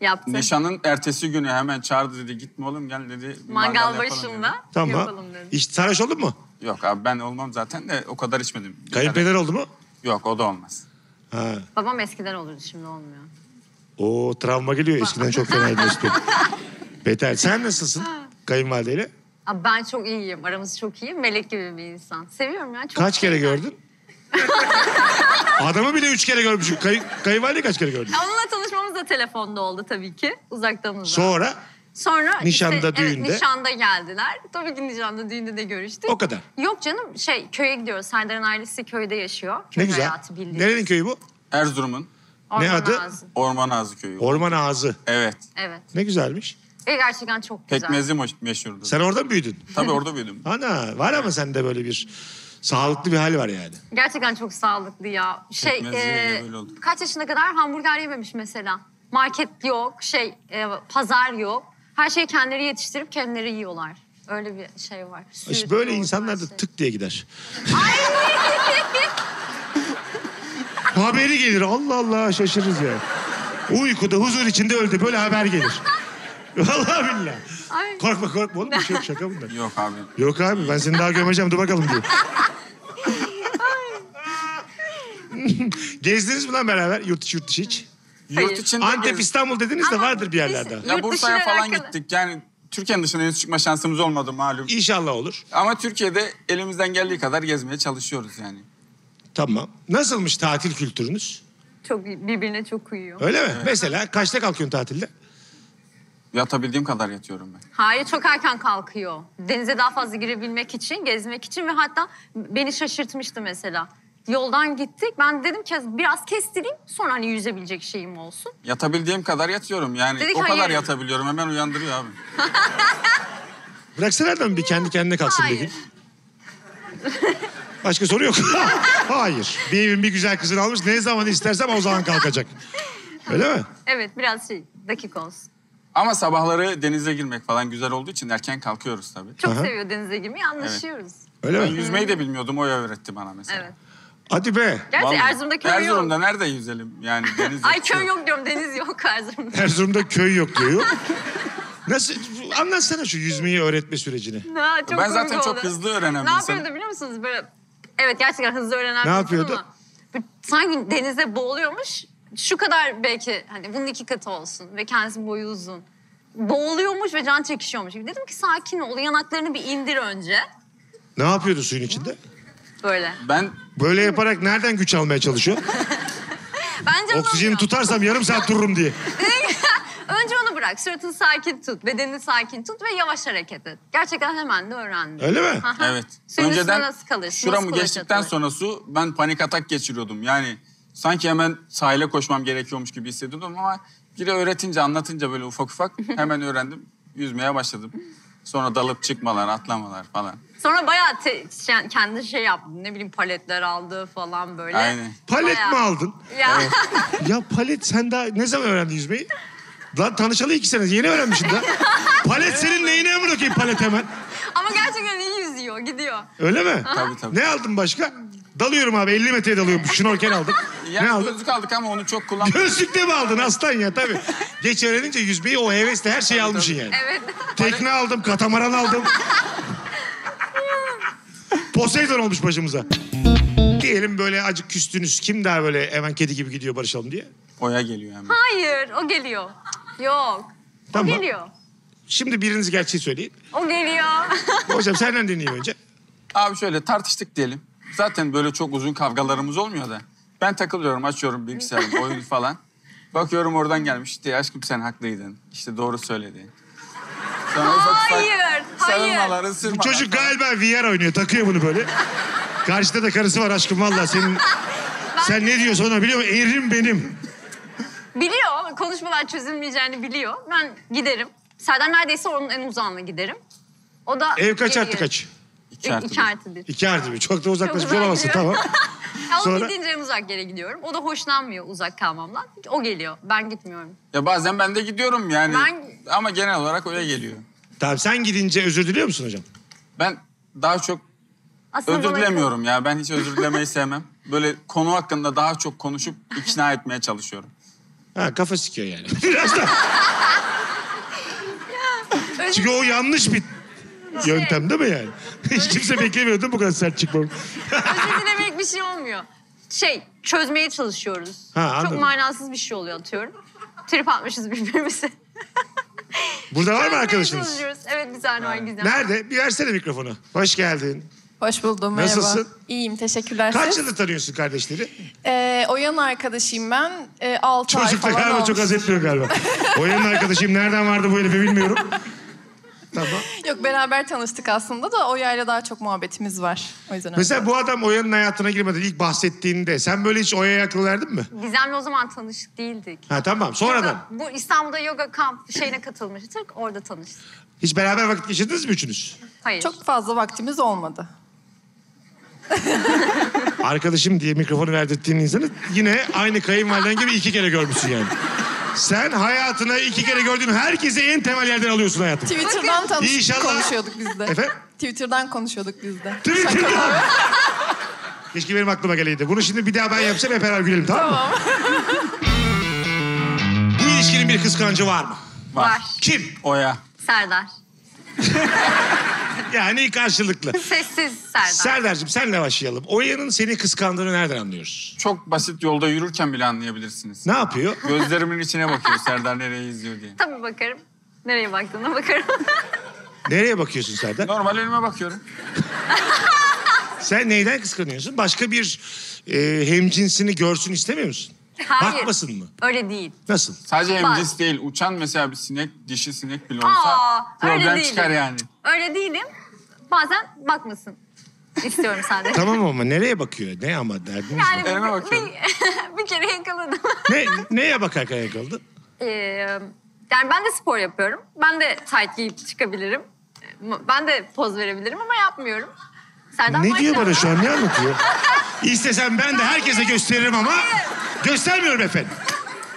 Yaptım. Nişanın ertesi günü hemen çağırdı, dedi gitme oğlum gel dedi. Mangal, mangal başında dedi. Tamam. Yapalım dedi. Hiç sarhoş oldun mu? Yok abi ben olmam zaten de o kadar içmedim. Kayınpeder oldu mu? Yok o da olmaz. Ha. Babam eskiden olurdu, şimdi olmuyor. Oo travma geliyor, eskiden çok fenaydı üstü. Beter sen nasılsın kayınvalideyle? Abi ben çok iyiyim, aramız çok iyi. Melek gibi bir insan. Seviyorum ya. Çok kaç kere gördün? Adamı bile üç kere görmüşüm. Kay, kayınvalideyi kaç kere gördün? Onunla tanışmamız da telefonda oldu tabii ki. Uzaktan uzağa. Sonra? Sonra nişanda, işte, düğünde. Evet, nişanda geldiler. Tabii ki nişanda, düğünde de görüştük. O kadar. Yok canım, şey köye gidiyoruz. Serdar'ın ailesi köyde yaşıyor. Köy ne güzel. Nerenin köyü bu? Erzurum'un. Ne adı? Ağzı. Orman Ağzı köyü. Orman Ağzı. Evet. Evet. Ne güzelmiş. E gerçekten çok güzel. Pekmezi meşhurdu. Sen orada mı büyüdün? Tabii orada büyüdüm. Ana var ama sende böyle bir... Sağlıklı bir hal var yani. Gerçekten çok sağlıklı ya. Şey, e, kaç yaşına kadar hamburger yememiş mesela. Market yok, şey, e, pazar yok. Her şeyi kendileri yetiştirip kendileri yiyorlar. Öyle bir şey var. Sürü, işte böyle insanlar da şey. Tık diye gider. Haberi gelir. Allah Allah şaşırırız ya. Uykuda huzur içinde öldü. Böyle haber gelir. Vallahi billahi. Ay. Korkma korkma oğlum, bir şey yok, şaka bunlar. Yok abi. Yok abi, ben seni daha gömeceğim, dur bakalım diyor. Gezdiniz mi lan beraber yurt içi yurt dışı hiç? Yurt içinde Antep, İstanbul dediniz ama de vardır bir yerlerde. Ya Bursa'ya falan alakalı gittik yani. Türkiye'nin dışına henüz çıkma şansımız olmadı malum. İnşallah olur. Ama Türkiye'de elimizden geldiği kadar gezmeye çalışıyoruz yani. Tamam. Nasılmış tatil kültürünüz? Çok birbirine çok uyuyor. Öyle mi? Evet. Mesela kaçta kalkıyorsun tatilde? Yatabildiğim kadar yatıyorum ben. Hayır, çok erken kalkıyor. Denize daha fazla girebilmek için, gezmek için ve hatta beni şaşırtmıştı mesela. Yoldan gittik. Ben dedim ki biraz kestireyim, sonra hani yüzebilecek şeyim olsun. Yatabildiğim kadar yatıyorum yani. Dedik, o hayır. kadar yatabiliyorum. Hemen uyandırıyor abi. Bıraksana adam bir kendi kendine kalksın dedi. Başka soru yok. Hayır. Bir evin bir güzel kızını almış. Ne zaman istersem o zaman kalkacak. Öyle mi? Evet, biraz şey dakika olsun. Ama sabahları denize girmek falan güzel olduğu için erken kalkıyoruz tabii. Çok Aha. seviyor denize girmeyi, anlaşıyoruz. Evet. Öyle ben mi? Yüzmeyi de bilmiyordum. Oya öğretti bana mesela. Evet. Hadi be. Gerçi Erzurum'da köy yok. Erzurum'da nerede yüzelim? Yani deniz yok. Ay köy yok diyorum, deniz yok Erzurum'da. Erzurum'da köy yok diyor. Nasıl? Anlatsana şu yüzmeyi öğretme sürecini. Ha, çok ben zaten oldu. Çok hızlı öğrenen bir insan. Ne yapıyordu biliyor musunuz? Böyle, evet gerçekten hızlı öğrenen bir Ne yapıyordu? Ama, böyle, sanki denize boğuluyormuş. Şu kadar belki hani bunun iki katı olsun ve kendisi boyu uzun. Boğuluyormuş ve can çekişiyormuş. Dedim ki sakin ol, yanaklarını bir indir önce. Ne yapıyordu suyun içinde? Böyle. Ben böyle yaparak nereden güç almaya çalışıyor? Bence oksijeni tutarsam yarım saat dururum diye. Önce onu bırak, suratını sakin tut, bedenini sakin tut ve yavaş hareket et. Gerçekten hemen de öğrendim. Öyle mi? Evet. Suyun üstüne nasıl kalırsın? Şuramı geçtikten sonra su, ben panik atak geçiriyordum. Yani sanki hemen sahile koşmam gerekiyormuş gibi hissediyordum ama biri öğretince, anlatınca böyle ufak ufak hemen öğrendim. Yüzmeye başladım. Sonra dalıp çıkmalar, atlamalar falan. Sonra bayağı te, şey, kendi şey yaptım, ne bileyim paletler aldı falan böyle. Aynen. Palet bayağı... mi aldın? Ya. Evet. Ya palet, sen daha ne zaman öğrendin yüzmeyi? Lan tanışalı iki sene, yeni öğrenmişsin daha. Palet evet. Senin neyine mi bakayım palet hemen? Ama gerçekten iyi yüzüyor, gidiyor. Öyle mi? Tabii tabii. Ne aldın başka? Dalıyorum abi, elli metreye dalıyorum. Şnorkel aldık. Ya ne aldın? Gözlük aldık ama onu çok kullanmadım. Gözlük de mi aldın aslan ya tabii. Geç öğrenince yüzmeyi o hevesle her şeyi tabii, almışsın tabii. yani. Evet. Tekne aldım, katamaran aldım. Poseidon olmuş başımıza. Diyelim böyle acık küstünüz. Kim daha böyle hemen kedi gibi gidiyor barışalım diye? Oya geliyor hemen. Hayır, o geliyor. Yok. Tamam. O geliyor. Şimdi biriniz gerçeği söyleyin. O geliyor. Hocam senden dinleyeyim önce. Abi şöyle tartıştık diyelim. Zaten böyle çok uzun kavgalarımız olmuyor da. Ben takılıyorum, açıyorum bilgisayarımı, oyun falan. Bakıyorum oradan gelmiş diye, aşkım sen haklıydın. İşte doğru söyledin. Hayır, hayır. Bu çocuk galiba V R oynuyor, takıyor bunu böyle. Karşıda da karısı var aşkım vallahi senin. Sen ne diyorsun ona biliyor musun? Erim benim. Biliyor, konuşmalar çözülmeyeceğini biliyor. Ben giderim. Serdar neredeyse onun en uzağına giderim. O da... Ev kaç artı kaç? İki artı bir. İki artı bir. İki artı bir. Çok da uzaklaşmış olamazsın, tamam. Ya sonra... O gidince en uzak yere gidiyorum. O da hoşlanmıyor uzak kalmamdan. O geliyor. Ben gitmiyorum. Ya bazen ben de gidiyorum yani. Ben... Ama genel olarak Oya geliyor. Tamam, sen gidince özür diliyor musun hocam? Ben daha çok aslında özür dilemiyorum ya. Ben hiç özür dilemeyi sevmem. Böyle konu hakkında daha çok konuşup ikna etmeye çalışıyorum. Ha, kafa sikiyor yani. Biraz da. Ya, çünkü o yanlış bir şey, yöntem değil mi yani? Hiç kimse beklemiyordu bu kadar sert çıkmam. Özür dilemek bir şey olmuyor. Şey, çözmeye çalışıyoruz. Ha, çok manasız bir şey oluyor atıyorum. Trip atmışız birbirimize. Burada var mı arkadaşınız? Evet, bir tane var Gizem. Nerede? Bir versene mikrofonu. Hoş geldin. Hoş buldum, merhaba. Nasılsın? İyiyim, teşekkürler. Kaç yıldır tanıyorsun kardeşleri? Ee, Oya'nın arkadaşıyım ben. Ee, altı ay falan olmuş. Çocuk da galiba çok az etmiyor galiba. Oya'nın arkadaşıyım, nereden vardı bu herifi bilmiyorum. Tamam. Yok, beraber tanıştık aslında da Oya'yla daha çok muhabbetimiz var. O yüzden mesela öyle. Bu adam Oya'nın hayatına girmeden ilk bahsettiğinde sen böyle hiç Oya'ya akıl verdin mi? Gizem'le o zaman tanışık değildik. Ha tamam, sonradan. Yoga, bu İstanbul'da yoga kamp şeyine katılmıştık, orada tanıştık. Hiç beraber vakit geçirdiniz mi üçünüz? Hayır. Çok fazla vaktimiz olmadı. Arkadaşım diye mikrofonu verdirttiğin insanı yine aynı kayınvaliden gibi iki kere görmüşsün yani. Sen hayatına iki kere gördüğün herkesi en temel yerden alıyorsun hayatım. Twitter'dan tanıştık, İnşallah... konuşuyorduk biz de. Efendim? Twitter'dan konuşuyorduk biz de. Twitter'dan! Keşke benim aklıma geleydi. Bunu şimdi bir daha ben yapsam hep beraber gülelim, tamam mı? Tamam. Bu ilişkinin bir kıskancı var mı? Var. Var. Kim? Oya. Serdar. Yani karşılıklı. Sessiz Serdar. Serdar'cığım senle başlayalım. Oya'nın seni kıskandığını nereden anlıyoruz? Çok basit, yolda yürürken bile anlayabilirsiniz. Ne yapıyor? Gözlerimin içine bakıyor Serdar nereye izliyor diye. Tabii bakarım. Nereye baktığına bakarım. Nereye bakıyorsun Serdar? Normal önüme bakıyorum. Sen neyden kıskanıyorsun? Başka bir e, hemcinsini görsün istemiyor musun? Hayır. Bakmasın mı? Öyle değil. Nasıl? Sadece hemcins değil. Uçan mesela bir sinek, dişi sinek bile olsa Aa, problem çıkar yani. Öyle değilim. Bazen bakmasın istiyorum sadece. Tamam ama nereye bakıyor? Ne ama derdiniz mi? Yani Elime bakıyorum. Bir, bir kere yakaladım. Ne, neye bakarken yakaladı? Ee, yani ben de spor yapıyorum. Ben de tight giyip çıkabilirim. Ben de poz verebilirim ama yapmıyorum. Serdar ne diyor bana şu an? Ne anlatıyor? İstesem ben de herkese gösteririm ama... Göstermiyorum efendim.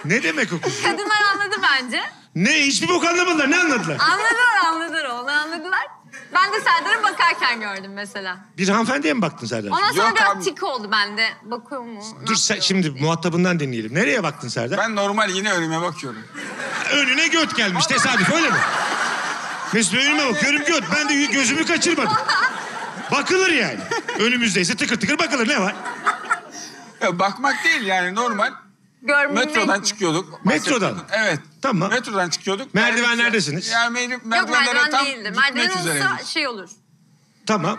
Ne demek o kız? Kadınlar anladı bence. Ne? Hiçbir bok anlamadılar. Ne anladılar? Anladılar, anladılar. Onu anladılar. Ben de Serdar'a bakarken gördüm mesela. Bir hanımefendiye mi baktın Serdar? Ona sonra biraz tik oldu bende. Bakıyor mu? Dur sen, şimdi diye. Muhatabından dinleyelim. Nereye baktın Serdar? Ben normal yine önüme bakıyorum. Önüne göt gelmiş. Tesadüf öyle mi? Mesut önüme bakıyorum göt. Ben de gözümü kaçırmadım. Bakılır yani. Önümüzdeyse tıkır tıkır bakılır. Ne var? Ya bakmak değil yani normal. Görmemek Metrodan mi? çıkıyorduk. Metrodan? Evet. Tamam. Metrodan çıkıyorduk. Merdivenlerdesiniz. Yani merdivenlere Yok merdiven tam değildi. Merdiven olsa üzereydik. Şey olur. Tamam.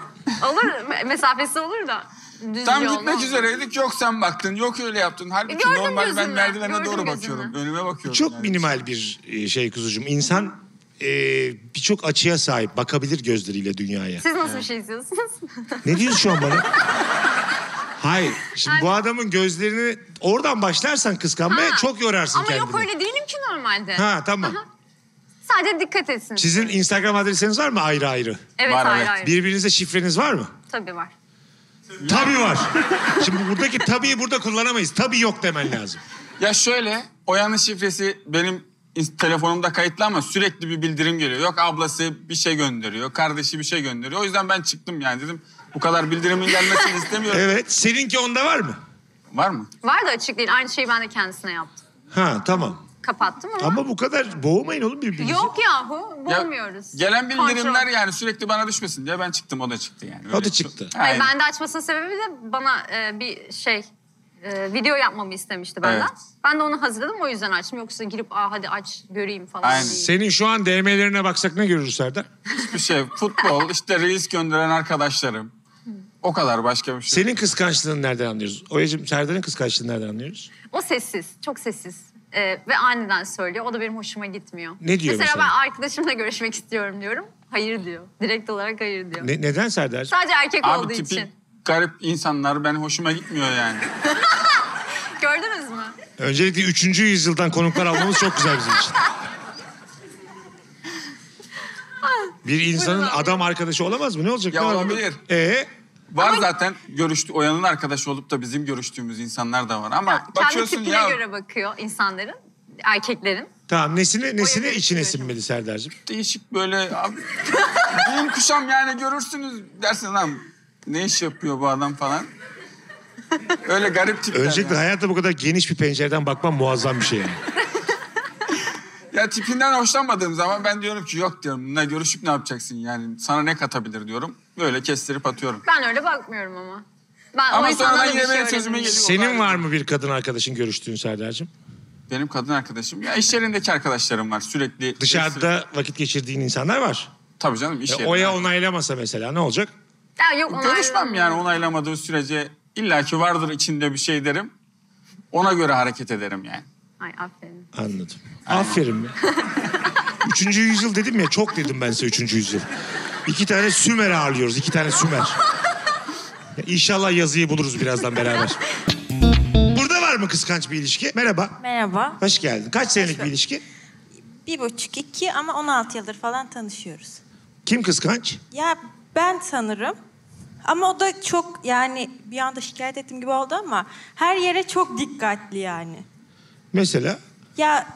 Olur mesafesi olur da. Tam gitmek oldu. üzereydik. Yok sen baktın, yok öyle yaptın. Halbuki e normal gözümle. ben merdivene gördüm doğru gözümle. bakıyorum. Önüme bakıyorum. Çok yani. minimal bir şey kuzucuğum. İnsan e, birçok açıya sahip. Bakabilir gözleriyle dünyaya. Siz nasıl evet. bir şey istiyorsunuz? Ne diyorsun şu an bana? Hayır. Şimdi yani... bu adamın gözlerini oradan başlarsan kıskanmaya ha. çok yorarsın Ama kendini. Ama yok öyle değilim ki normalde. Ha tamam. Aha. Sadece dikkat etsin. Sizin Instagram adresiniz var mı ayrı ayrı? Evet var, ayrı evet. ayrı. Birbirinize şifreniz var mı? Tabii var. Tabii var. Şimdi buradaki tabii'yi burada kullanamayız. Tabii yok demen lazım. Ya şöyle Oya'nın şifresi benim telefonumda kayıtlı ama sürekli bir bildirim geliyor. Yok ablası bir şey gönderiyor, kardeşi bir şey gönderiyor. O yüzden ben çıktım yani dedim. Bu kadar bildirimin gelmesini istemiyorum. Evet. Seninki onda var mı? Var mı? Var da açık değil. Aynı şeyi ben de kendisine yaptım. Ha tamam. Kapattım ama. Ama bu kadar boğmayın oğlum birbirimizi. Yok yahu. Boğmuyoruz. Ya, gelen bildirimler Kontrol. yani sürekli bana düşmesin diye ben çıktım. O da çıktı yani. Öyle o da çıktı. Hayır, ben de açmasının sebebi de bana e, bir şey e, video yapmamı istemişti benden. Evet. Ben de onu hazırladım o yüzden açtım. Yoksa girip Aa, hadi aç göreyim falan. Aynen. Senin şu an D M'lerine baksak ne görürüz Serdar? Hiçbir şey. Futbol, işte reis gönderen arkadaşlarım. O kadar başka bir şey. Senin kıskançlığını nereden anlıyoruz? Oya'cığım Serdar'ın kıskançlığını nereden anlıyoruz? O sessiz, çok sessiz ee, ve aniden söylüyor. O da benim hoşuma gitmiyor. Ne diyor mesela? Mesela ben arkadaşımla görüşmek istiyorum diyorum. Hayır diyor. Direkt olarak hayır diyor. Ne, neden Serdar? Sadece erkek Abi, olduğu için. Abi tipi garip insanlar ben hoşuma gitmiyor yani. Gördünüz mü? Öncelikle üçüncü yüzyıldan konuklar almamız çok güzel bizim için. Bir insanın adam arkadaşı olamaz mı? Ne olacak? Ya olabilir. Eee? Var ama... zaten görüştü Oya'nın arkadaşı olup da bizim görüştüğümüz insanlar da var ama ya, bakıyorsun ya. Kendi tipine göre bakıyor insanların, erkeklerin. Tamam nesine nesine Oya içine sinmeli Serdar'cığım? Değişik böyle giyim kuşam yani görürsünüz dersin lan ne iş yapıyor bu adam falan. Öyle garip tipler. Öncelikle yani. Hayatta bu kadar geniş bir pencereden bakmam muazzam bir şey yani. Ya tipinden hoşlanmadığım zaman ben diyorum ki yok diyorum. Bununla görüşüp ne yapacaksın yani? Sana ne katabilir diyorum. Böyle kestirip atıyorum. Ben öyle bakmıyorum ama. Ben ama sonra yine benim sözüme geliyor. Senin var mı bir kadın arkadaşın görüştüğün Serdar'cığım? Benim kadın arkadaşım. Ya iş yerindeki arkadaşlarım var sürekli. Dışarıda sürekli... vakit geçirdiğin insanlar var. Tabii canım iş yerinde. Oya onaylamasa mesela ne olacak? Ya yok onaylamam. Görüşmem yani onaylamadığı sürece illaki vardır içinde bir şey derim. Ona göre hareket ederim yani. Ay aferin. Anladım. Aynen. Aferin mi? Üçüncü yüzyıl dedim ya, çok dedim ben size üçüncü yüzyıl. İki tane Sümer ağırlıyoruz, iki tane Sümer. İnşallah yazıyı buluruz birazdan beraber. Burada var mı kıskanç bir ilişki? Merhaba. Merhaba. Hoş geldin. Kaç senelik bir ilişki? Bir buçuk iki ama on altı yıldır falan tanışıyoruz. Kim kıskanç? Ya ben sanırım. Ama o da çok yani bir anda şikayet ettiğim gibi oldu ama her yere çok dikkatli yani. Mesela? Ya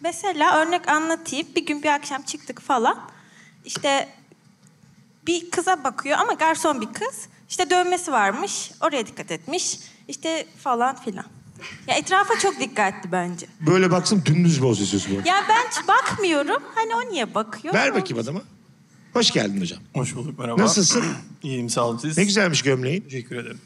mesela örnek anlatayım. Bir gün bir akşam çıktık falan. İşte bir kıza bakıyor ama garson bir kız. İşte dövmesi varmış. Oraya dikkat etmiş. İşte falan filan. Ya etrafa çok dikkatli bence. Böyle baksam dümdüz boz istiyorsun. Ya ben bakmıyorum. Hani o niye bakıyor? Ver bakayım o... adama. Hoş geldin hocam. Hoş bulduk, merhaba. Nasılsın? İyiyim, sağ olun siz. Ne güzelmiş gömleğin. Teşekkür ederim.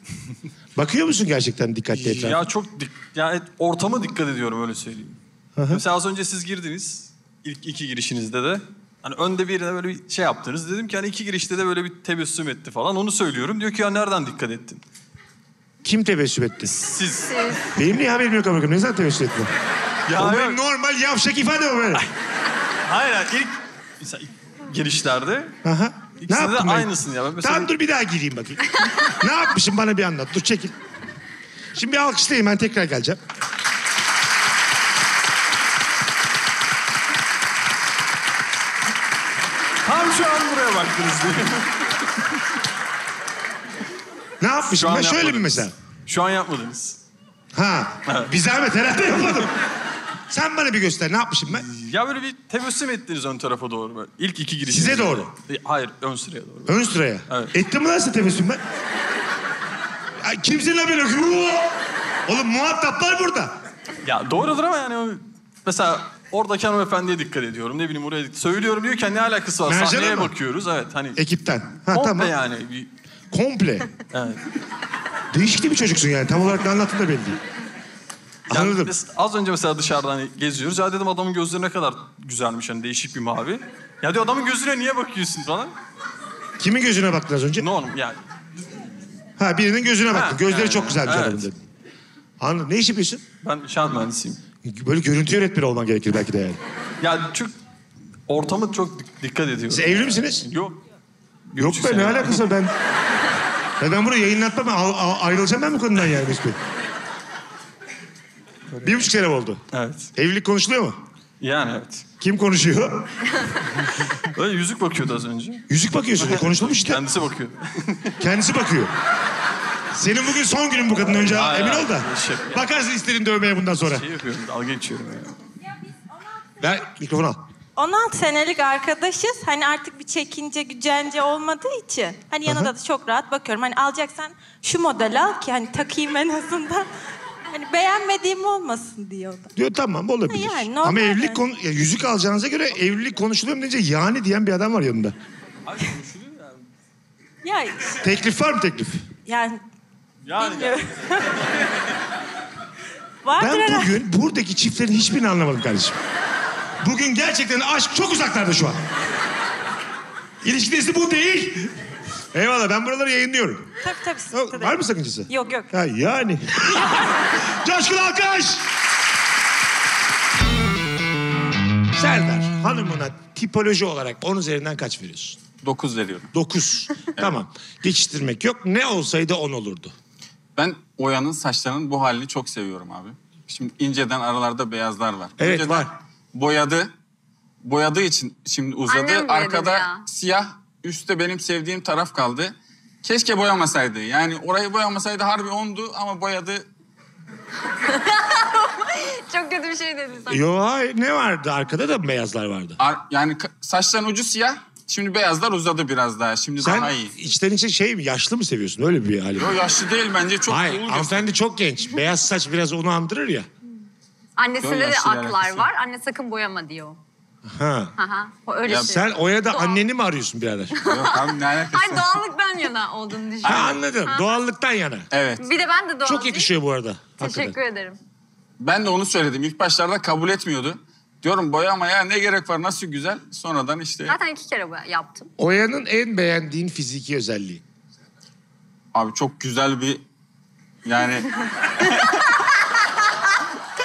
Bakıyor musun gerçekten dikkatli etrafa? Ya çok dik... Yani ortama dikkat ediyorum, öyle söyleyeyim. Aha. Mesela az önce siz girdiniz. İlk iki girişinizde de. Hani önde birine böyle bir şey yaptınız. Dedim ki hani iki girişte de böyle bir tebessüm etti falan. Onu söylüyorum. Diyor ki ya nereden dikkat ettin? Kim tebessüm etti? Siz. Siz. Benim niye haberim yok ama bakın. Ne zaman tebessüm ettin? Ya benim normal yavşak ifade o böyle. Hayır hayır. İlk mesela ilk girişlerde. Aha. Ne yaptın? Aynısın ya. Ben mesela... Tamam dur bir daha gireyim bakayım. Ne yapmışım bana bir anlat. Dur çekil. Şimdi bir alkışlayayım, ben tekrar geleceğim. Tam şu an buraya baktınız diye. Ne yapmışım? Ben şöyle mi mesela? Şu an yapmadınız. Ha. Evet. Bir zahmet herhalde yapmadım. Sen bana bir göster. Ne yapmışım ben? Ya böyle bir tebessüm ettiniz ön tarafa doğru. Böyle. İlk iki girişiniz. Size doğru. Böyle. Hayır. Ön sıraya doğru. Ön sıraya? Evet. Ettim mi lan size tebessüm ben? Ya kimsenin haberi yok. Oğlum muhataplar burada. Ya doğrudur ama yani mesela... Oradaki hanımefendiye dikkat ediyorum. Ne bileyim oraya dikkat ediyorum. Söylüyorum diyor ki ne alakası var? Mercan sahneye mı bakıyoruz? Evet hani. Ekipten. Ha, komple tamam. Yani. Bir... Komple? Evet. Değişik bir çocuksun yani. Tam olarak ne anlattın da belli değil. Yani anladım. Az önce mesela dışarıda hani geziyoruz. Ya dedim adamın gözleri ne kadar güzelmiş. Hani değişik bir mavi. Ya diyor adamın gözüne niye bakıyorsun falan. Kimin gözüne baktın az önce? Ne oğlum yani. Ha birinin gözüne baktın. Ha, gözleri yani, çok güzelmiş evet. Adamın dedim. Anladım. Ne iş yapıyorsun? Ben şan mühendisiyim. Böyle görüntü yönetmeni olman gerekir belki de yani. Ya çok... Ortamı çok dikkat ediyorum. Siz evli misiniz? Yok. Yok be yani. Ne alakası ben... Ya ben bunu yayınlatmam. Ayrılacağım ben bu konudan yani. Bir buçuk sene oldu. Evet. Evlilik konuşuluyor mu? Yani evet. Kim konuşuyor? Öyle yüzük bakıyordu az önce. Yüzük bakıyorsun. Konuşulmuş işte. Kendisi bakıyor. Kendisi bakıyor. Senin bugün son günün bu kadın önce Aa, emin ya, ol da. Şey, bakarsın istediğin dövmeye bundan sonra. Şey yapıyorum, dalga geçiyorum ya. Ya biz on altı Ver mikrofonu al. on altı senelik arkadaşız. Hani artık bir çekince, gücence olmadığı için. Hani aha, yanında da çok rahat bakıyorum. Hani alacaksan şu model al ki hani takayım en azından. Hani beğenmediğim olmasın diyor da. Diyor tamam olabilir. Ha, yani, ama evlilik konu... Ya, yüzük alacağınıza göre evlilik konuşuluyor mu deyince yani diyen bir adam var yanında. Abi konuşuluyor ya. Ya. Teklif var mı teklif? Yani... Yani. Ben bugün buradaki çiftlerin hiçbirini anlamadım kardeşim. Bugün gerçekten aşk çok uzaklarda şu an. İlişki testi bu değil. Eyvallah ben buraları yayınlıyorum. Tabii tabii. Sıkıntı var mı sakıncası? Yok yok. Ha, yani. Coşkun alkış. Serdar hanımına tipoloji olarak on üzerinden kaç veriyorsun? Dokuz veriyorum. Dokuz. Tamam. Geçiştirmek yok. Ne olsaydı on olurdu. Ben Oya'nın saçlarının bu halini çok seviyorum abi. Şimdi inceden aralarda beyazlar var. Evet inceden var. Boyadı. Boyadığı için şimdi uzadı. Arkada ya, siyah. Üstte benim sevdiğim taraf kaldı. Keşke boyamasaydı. Yani orayı boyamasaydı harbi ondu ama boyadı. Çok kötü bir şey dedin sen. Yo hayır. Ne vardı? Arkada da beyazlar vardı. Ar yani saçların ucu siyah. Şimdi beyazlar uzadı biraz daha. Şimdi sen daha iyi. Sen içten içe şey mi? Yaşlı mı seviyorsun? Öyle bir hali. Yok yaşlı değil bence. Çok hayır. Hanımefendi çok genç. Beyaz saç biraz onu andırır ya. Annesinde de aklar var. Anne sakın boyama diyor. Ha. Ha öyle ya şey. Sen Oya da doğal, anneni mi arıyorsun birader? Yok abi ne alakası? Hayır doğallıktan yana olduğunu düşünüyorum. Ha anladım. Ha. Doğallıktan yana. Evet. Bir de ben de doğal. Çok yakışıyor bu arada. Teşekkür hakikaten ederim. Ben de onu söyledim. İlk başlarda kabul etmiyordu. Diyorum boyamaya ne gerek var, nasıl güzel, sonradan işte... Zaten iki kere yaptım. Oya'nın en beğendiğin fiziki özelliği? Abi çok güzel bir... Yani...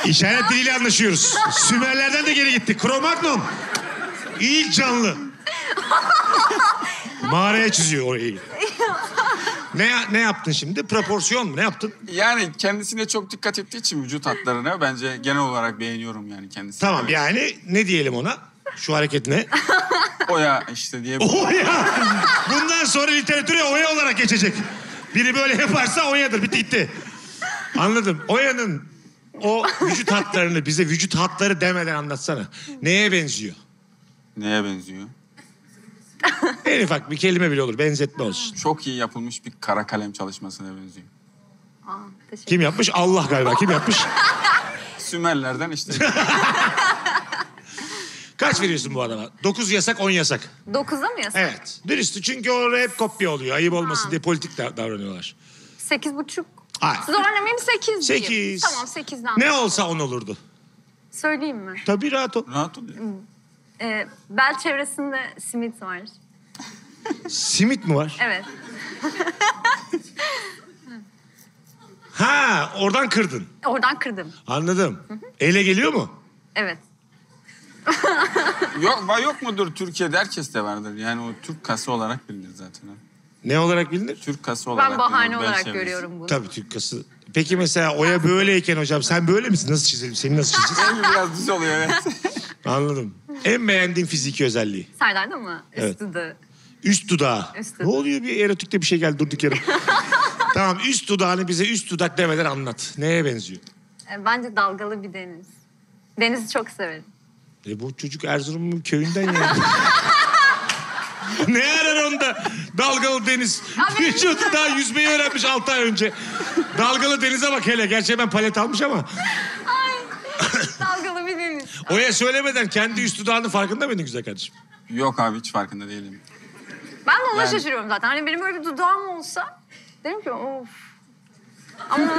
İşaret diliyle anlaşıyoruz. Sümerlerden de geri gittik. Kromagnum. İlk canlı. Mağaraya çiziyor orayı. Ne, ne yaptın şimdi? Proporsiyon mu? Ne yaptın? Yani kendisine çok dikkat ettiği için vücut hatlarına bence genel olarak beğeniyorum yani kendisini. Tamam evet, yani ne diyelim ona? Şu hareket ne? Oya işte diye. Oya! Bundan sonra literatüre Oya olarak geçecek. Biri böyle yaparsa Oya'dır. Bitti gitti. Anladım. Oya'nın o vücut hatlarını bize vücut hatları demeden anlatsana. Neye benziyor? Neye benziyor? En ufak bir kelime bile olur. Benzetme olsun. Çok iyi yapılmış bir kara kalem çalışmasına benziyor. Aa, Teşekkür. Kim yapmış? Allah galiba. Kim yapmış? Sümerlerden işte. Kaç veriyorsun bu adama? Dokuz yasak, on yasak. Dokuza mı yasak? Evet. Dürüstü, çünkü orada hep kopya oluyor. Ayıp olmasın ha. diye politik davranıyorlar. Sekiz buçuk. Hayır. Zorlamayayım, sekiz diyeyim. Sekiz. Tamam, sekizden. Ne olsa on olurdu. Söyleyeyim mi? Tabii, rahat ol. Rahat ol. Ee, bel çevresinde simit var. Simit mi var? Evet. Ha, oradan kırdın. Oradan kırdım. Anladım. Hı hı. Ele geliyor mu? Evet. Yok, var yok mudur? Türkiye'de herkes de vardır. Yani o Türk kası olarak bilinir zaten. Ne olarak bilinir? Türk kası olarak. Ben bahane bilinir. olarak ben görüyorum bunu. Tabii, Türk kası. Peki mesela Oya böyleyken hocam sen böyle misin? Nasıl çizelim? Seni nasıl çizeceğiz? Benim biraz düz oluyor, evet. Anladım. En beğendiğin fiziki özelliği? Serdar'da mı? Üst evet. dudağı. Üst dudağı. Üst dudağı. Ne oluyor? Bir erotikte bir şey geldi durduk yere. Tamam, üst dudağını bize üst dudak demeden anlat. Neye benziyor? E, bence dalgalı bir deniz. Denizi çok severim. E bu çocuk Erzurum'un köyünden ya. Ne arar onda? Dalgalı deniz. Çocuk daha yüzmeyi öğrenmiş altı ay önce. Dalgalı denize bak hele. Gerçi ben palet almış ama. Ay, dalgalı bir deniz. Oya söylemeden kendi üst dudağının farkında mıydın güzel kardeşim? Yok abi, hiç farkında değilim. Ben de ona yani... şaşırıyorum zaten. Hani benim böyle bir dudağım olsa... Dedim ki of. Ama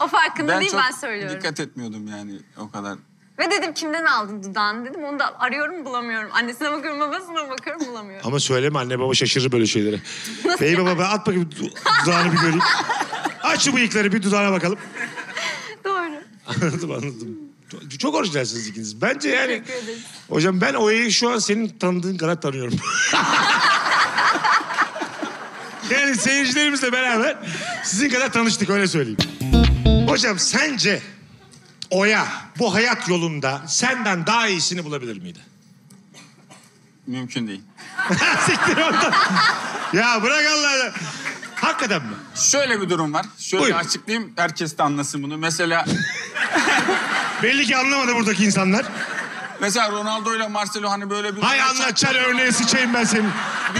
o farkında ben değil ben söylüyorum. Ben çok dikkat etmiyordum yani o kadar. Ve dedim kimden aldın dudağını dedim. Onu da arıyorum, bulamıyorum. Annesine bakıyorum, babasına bakıyorum, bulamıyorum. Ama söyleme, anne baba şaşırır böyle şeylere. Bey baba, ben at bakayım dudağını bir göreyim. Aç şu bıyıkları bir dudağına bakalım. Doğru. Anladım anladım. Çok orijinalsiniz ikiniz. Bence yani. Hocam ben Oya'yı şu an senin tanıdığın kadar tanıyorum. Yani seyircilerimizle beraber sizin kadar tanıştık, öyle söyleyeyim. Hocam sence Oya bu hayat yolunda senden daha iyisini bulabilir miydi? Mümkün değil. Siktir ondan. Ya bırak Allah'ını. Hakikaten mi? Şöyle bir durum var. Şöyle Buyurun. açıklayayım, herkes de anlasın bunu. Mesela... Belli ki anlamadı buradaki insanlar. Mesela Ronaldo ile Marcelo hani böyle bir... Hay anlatacağın örneği sıçayım ben senin.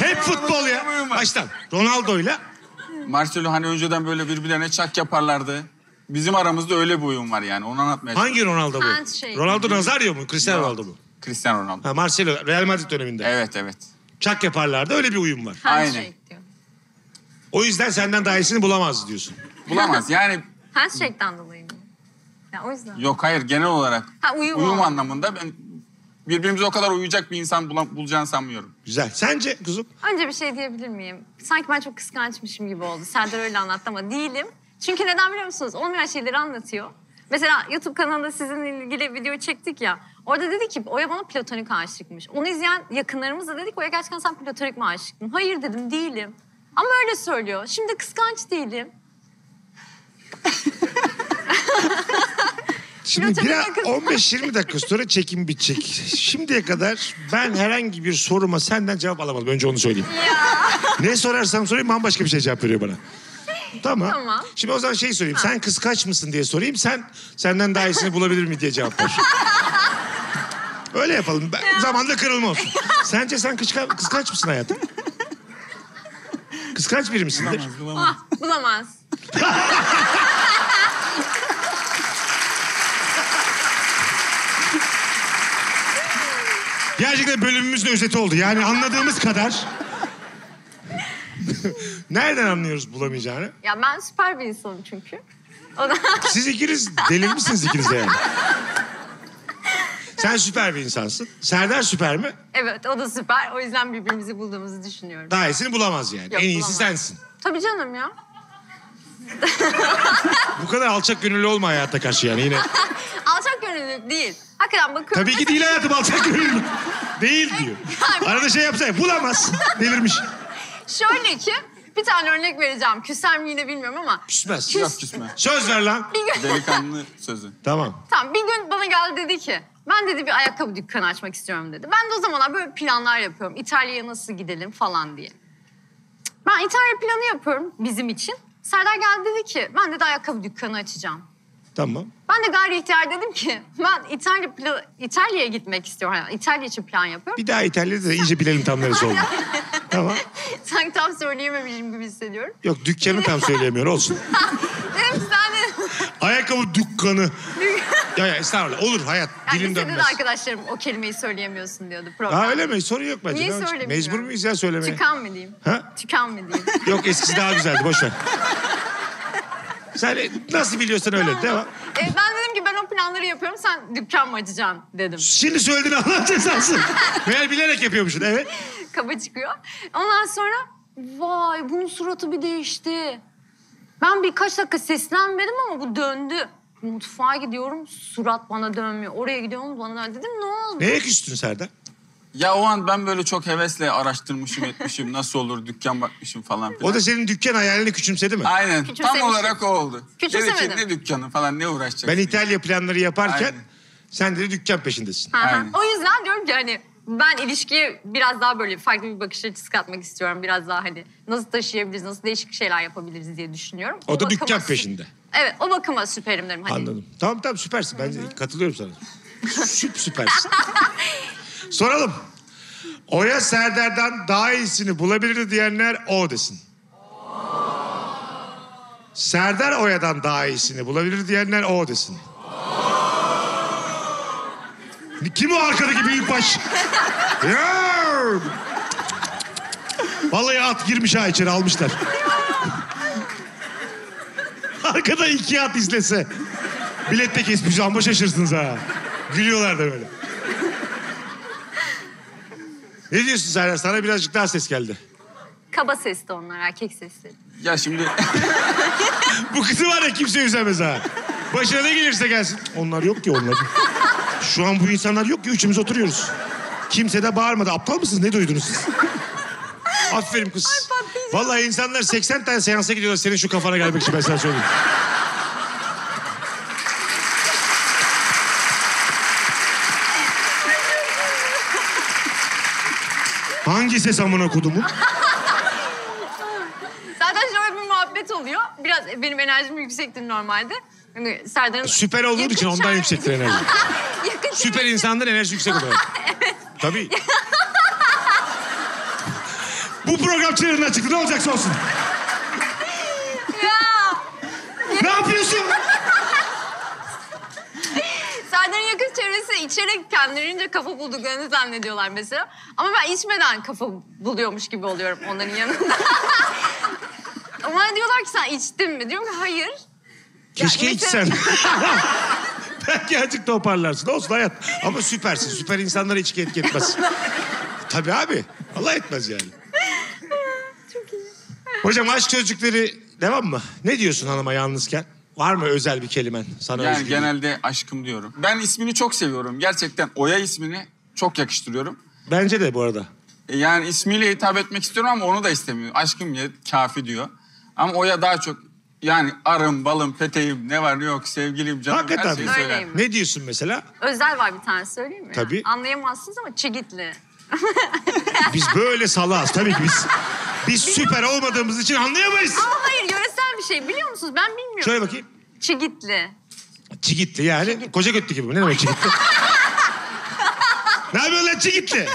Hep futbol ya. Baştan. Ronaldo ile... Marcelo hani önceden böyle birbirlerine çak yaparlardı. Bizim aramızda öyle bir uyum var yani. Onu anlatmaya çalışıyorum. Hangi Ronaldo bu? Şey. Ronaldo Nazario mu? Cristiano Ronaldo bu. Cristiano Ronaldo. Ha, Marcelo Real Madrid döneminde. Evet, evet. Çak yaparlardı, öyle bir uyum var. Her Aynen. Şey diyor. O yüzden senden daha iyisini bulamaz diyorsun. Bulamaz yani... Her şeyden dolayı mı? Ya, o yüzden. Yok hayır, genel olarak ha, uyum, uyum anlamında ben... Birbirimize o kadar uyuyacak bir insan bul bulacağını sanmıyorum. Güzel. Sence kızım? Önce bir şey diyebilir miyim? Sanki ben çok kıskançmışım gibi oldu. Serdar öyle anlattı ama değilim. Çünkü neden biliyor musunuz? Olmayan şeyleri anlatıyor. Mesela YouTube kanalında sizinle ilgili video çektik ya. Orada dedi ki Oya bana platonik aşıkmış. Onu izleyen yakınlarımız da dedi ki Oya gerçekten sen platonik mi aşıktın? Hayır dedim, değilim. Ama öyle söylüyor. Şimdi kıskanç değilim. Şimdi biraz on beş yirmi dakika sonra çekim bitecek. Şimdiye kadar ben herhangi bir soruma senden cevap alamadım. Önce onu söyleyeyim. Ya. Ne sorarsam sorayım bambaşka bir şey cevap veriyor bana. Tamam. Tamam. Şimdi o zaman şey sorayım. Ha. Sen kıskaç mısın diye sorayım. Sen senden daha iyisini bulabilir mi diye cevap ver. Öyle yapalım. Ben, zamanında kırılma olsun. Sence sen kıska, kıskaç mısın hayatım? Kıskaç biri misindir? Bulamaz. Bulamaz. Ah, bulamaz. Gerçekten bölümümüzün özeti oldu. Yani anladığımız kadar. Nereden anlıyoruz bulamayacağını? Ya ben süper bir insanım çünkü. O da... Siz ikiniz deli misiniz ikiniz yani? Sen süper bir insansın. Serdar süper mi? Evet, o da süper. O yüzden birbirimizi bulduğumuzu düşünüyorum. Daha iyisini bulamaz yani. Yok, en iyisi bulamaz. Sensin. Tabii canım ya. Bu kadar alçak gönüllü olma hayata karşı yani yine. Alçak gönüllü değil. Hakikaten bakıyorum. Tabii ki değil hayatım, alçak gönüllü. Değil diyor. Arada şey yapsaydı bulamaz. Delirmiş. Şöyle ki bir tane örnek vereceğim. Küser mi yine bilmiyorum ama. Küsmez. Küs... Küsme. Söz ver lan. Gün... Delikanlı sözü. Tamam. Tamam, bir gün bana geldi dedi ki ben dedi bir ayakkabı dükkanı açmak istiyorum dedi. Ben de o zamanlar böyle planlar yapıyorum. İtalya'ya nasıl gidelim falan diye. Ben İtalya planı yapıyorum bizim için. Serdar geldi dedi ki ben dedi ayakkabı dükkanı açacağım. Tamam. Ben de gayri ihtiyar dedim ki ben İtalya İtalya'ya gitmek istiyorum. İtalya için plan yapıyorum. Bir daha İtalya'da da iyice bilelim tam neresi oldu. Tamam. Sanki tam söyleyememişim gibi hissediyorum. Yok, dükkanı tam söyleyemiyor olsun. Dedim Ayakkabı dükkanı. Ya ya estağfurullah, olur hayat. Yani dilim dönmez. Senin arkadaşlarım o kelimeyi söyleyemiyorsun diyordu. Problem. Ha öyle mi? Sorun yok bence. Niye söylemiyorum? Mecbur muyuz ya söylemeye? Tükan mı diyeyim? Ha? Tükan mı diyeyim? Yok, eskisi daha güzeldi, boş ver. Sen nasıl biliyorsan öyle, devam. E, ben dedim ki ben o planları yapıyorum, sen dükkan mı açacaksın dedim. Şimdi söylediğini Allah cezasın. Meğer bilerek yapıyormuşsun, evet. Kaba çıkıyor. Ondan sonra vay bunun suratı bir değişti. Ben birkaç dakika seslenmedim ama bu döndü. Mutfağa gidiyorum, surat bana dönmüyor. Oraya gidiyorum, bana dönmüyor. Dedim ne oldu? Neye küstün Serdar? Ya o an ben böyle çok hevesle araştırmışım, etmişim. Nasıl olur, dükkan bakmışım falan filan. O da senin dükkan hayalini küçümsedi mi? Aynen, tam olarak o oldu. Küçümsemedim. Ne dükkanı falan, ne uğraşacaksın? Ben İtalya diye planları yaparken aynen, sen de dükkan peşindesin. Aha. Aynen. O yüzden diyorum ki hani ben ilişkiye biraz daha böyle farklı bir bakış açısı katmak istiyorum. Biraz daha hani nasıl taşıyabiliriz, nasıl değişik şeyler yapabiliriz diye düşünüyorum. O, o da dükkan peşinde. Evet, o bakıma süperim derim. Hadi. Anladım. Tamam tamam, süpersin. Ben de katılıyorum sana. Süp süpersin. Soralım. Oya Serdar'dan daha iyisini bulabilir diyenler o desin. Serdar Oya'dan daha iyisini bulabilir diyenler o desin. Kim o arkadaki büyükbaş? Vallahi at girmiş ha, içeri almışlar. Arkada iki at izlese. Bilette kesmiş ama şaşırsınız ha. Gülüyorlar da böyle. Ne diyorsun Serdar? Sana birazcık daha ses geldi. Kaba sesti onlar, erkek sesi. Ya şimdi... Bu kızı var ya kimse üzemez ha. Başına ne gelirse gelsin. Onlar yok ki onlar. Şu an bu insanlar yok ki, üçümüz oturuyoruz. Kimse de bağırmadı. Aptal mısınız? Ne duydunuz siz? Aferin kız. Ay, vallahi insanlar seksen tane seansa gidiyorlar senin şu kafana gelmek için, ben sana söyleyeyim. Hangi ses amına kodumun? Zaten şöyle bir muhabbet oluyor. Biraz benim enerjim yüksektir normalde. Yani Serdar'ın... Süper olduğu yakın için ondan şarkı... yüksektir enerji. Süper insanların enerji yüksek oluyor. Evet. Tabii. Bu program çığırından çıktı. Ne olacaksa olsun. Ya. Ne yapıyorsun? Serdar'ın yakın çevresi içerek kendilerince kafa bulduklarını zannediyorlar mesela. Ama ben içmeden kafa buluyormuş gibi oluyorum onların yanında. Ama diyorlar ki sen içtin mi? Diyorum ki hayır. Keşke ya, içsen. Mesela... Belki azıcık toparlarsın. Olsun hayat. Ama süpersin. Süper insanlara içki etki etmez. Tabii abi. Allah etmez yani. Çok iyi. Hocam aşk sözcükleri devam mı? Ne diyorsun hanıma yalnızken? Var mı özel bir kelimen? Sana yani özgürlüğü. Genelde aşkım diyorum. Ben ismini çok seviyorum. Gerçekten Oya ismini çok yakıştırıyorum. Bence de bu arada. Yani ismiyle hitap etmek istiyorum ama onu da istemiyor. Aşkım ya kafi diyor. Ama Oya daha çok... Yani arım, balım, peteğim, ne var ne yok, sevgilim, canım, hakikaten her şeyi söyler. Ne diyorsun mesela? Özel var bir tane, söyleyeyim mi? Tabii. Anlayamazsınız ama çigitli. Biz böyle salağız tabii ki biz. Biz biliyor süper musun? Olmadığımız için anlayamayız. Ama hayır, yöresel bir şey biliyor musunuz? Ben bilmiyorum. Şöyle bakayım. Çigitli. Çigitli yani çigitli. Koca götlü gibi. Ne demek çigitli? Ne yapıyorsun lan çigitli?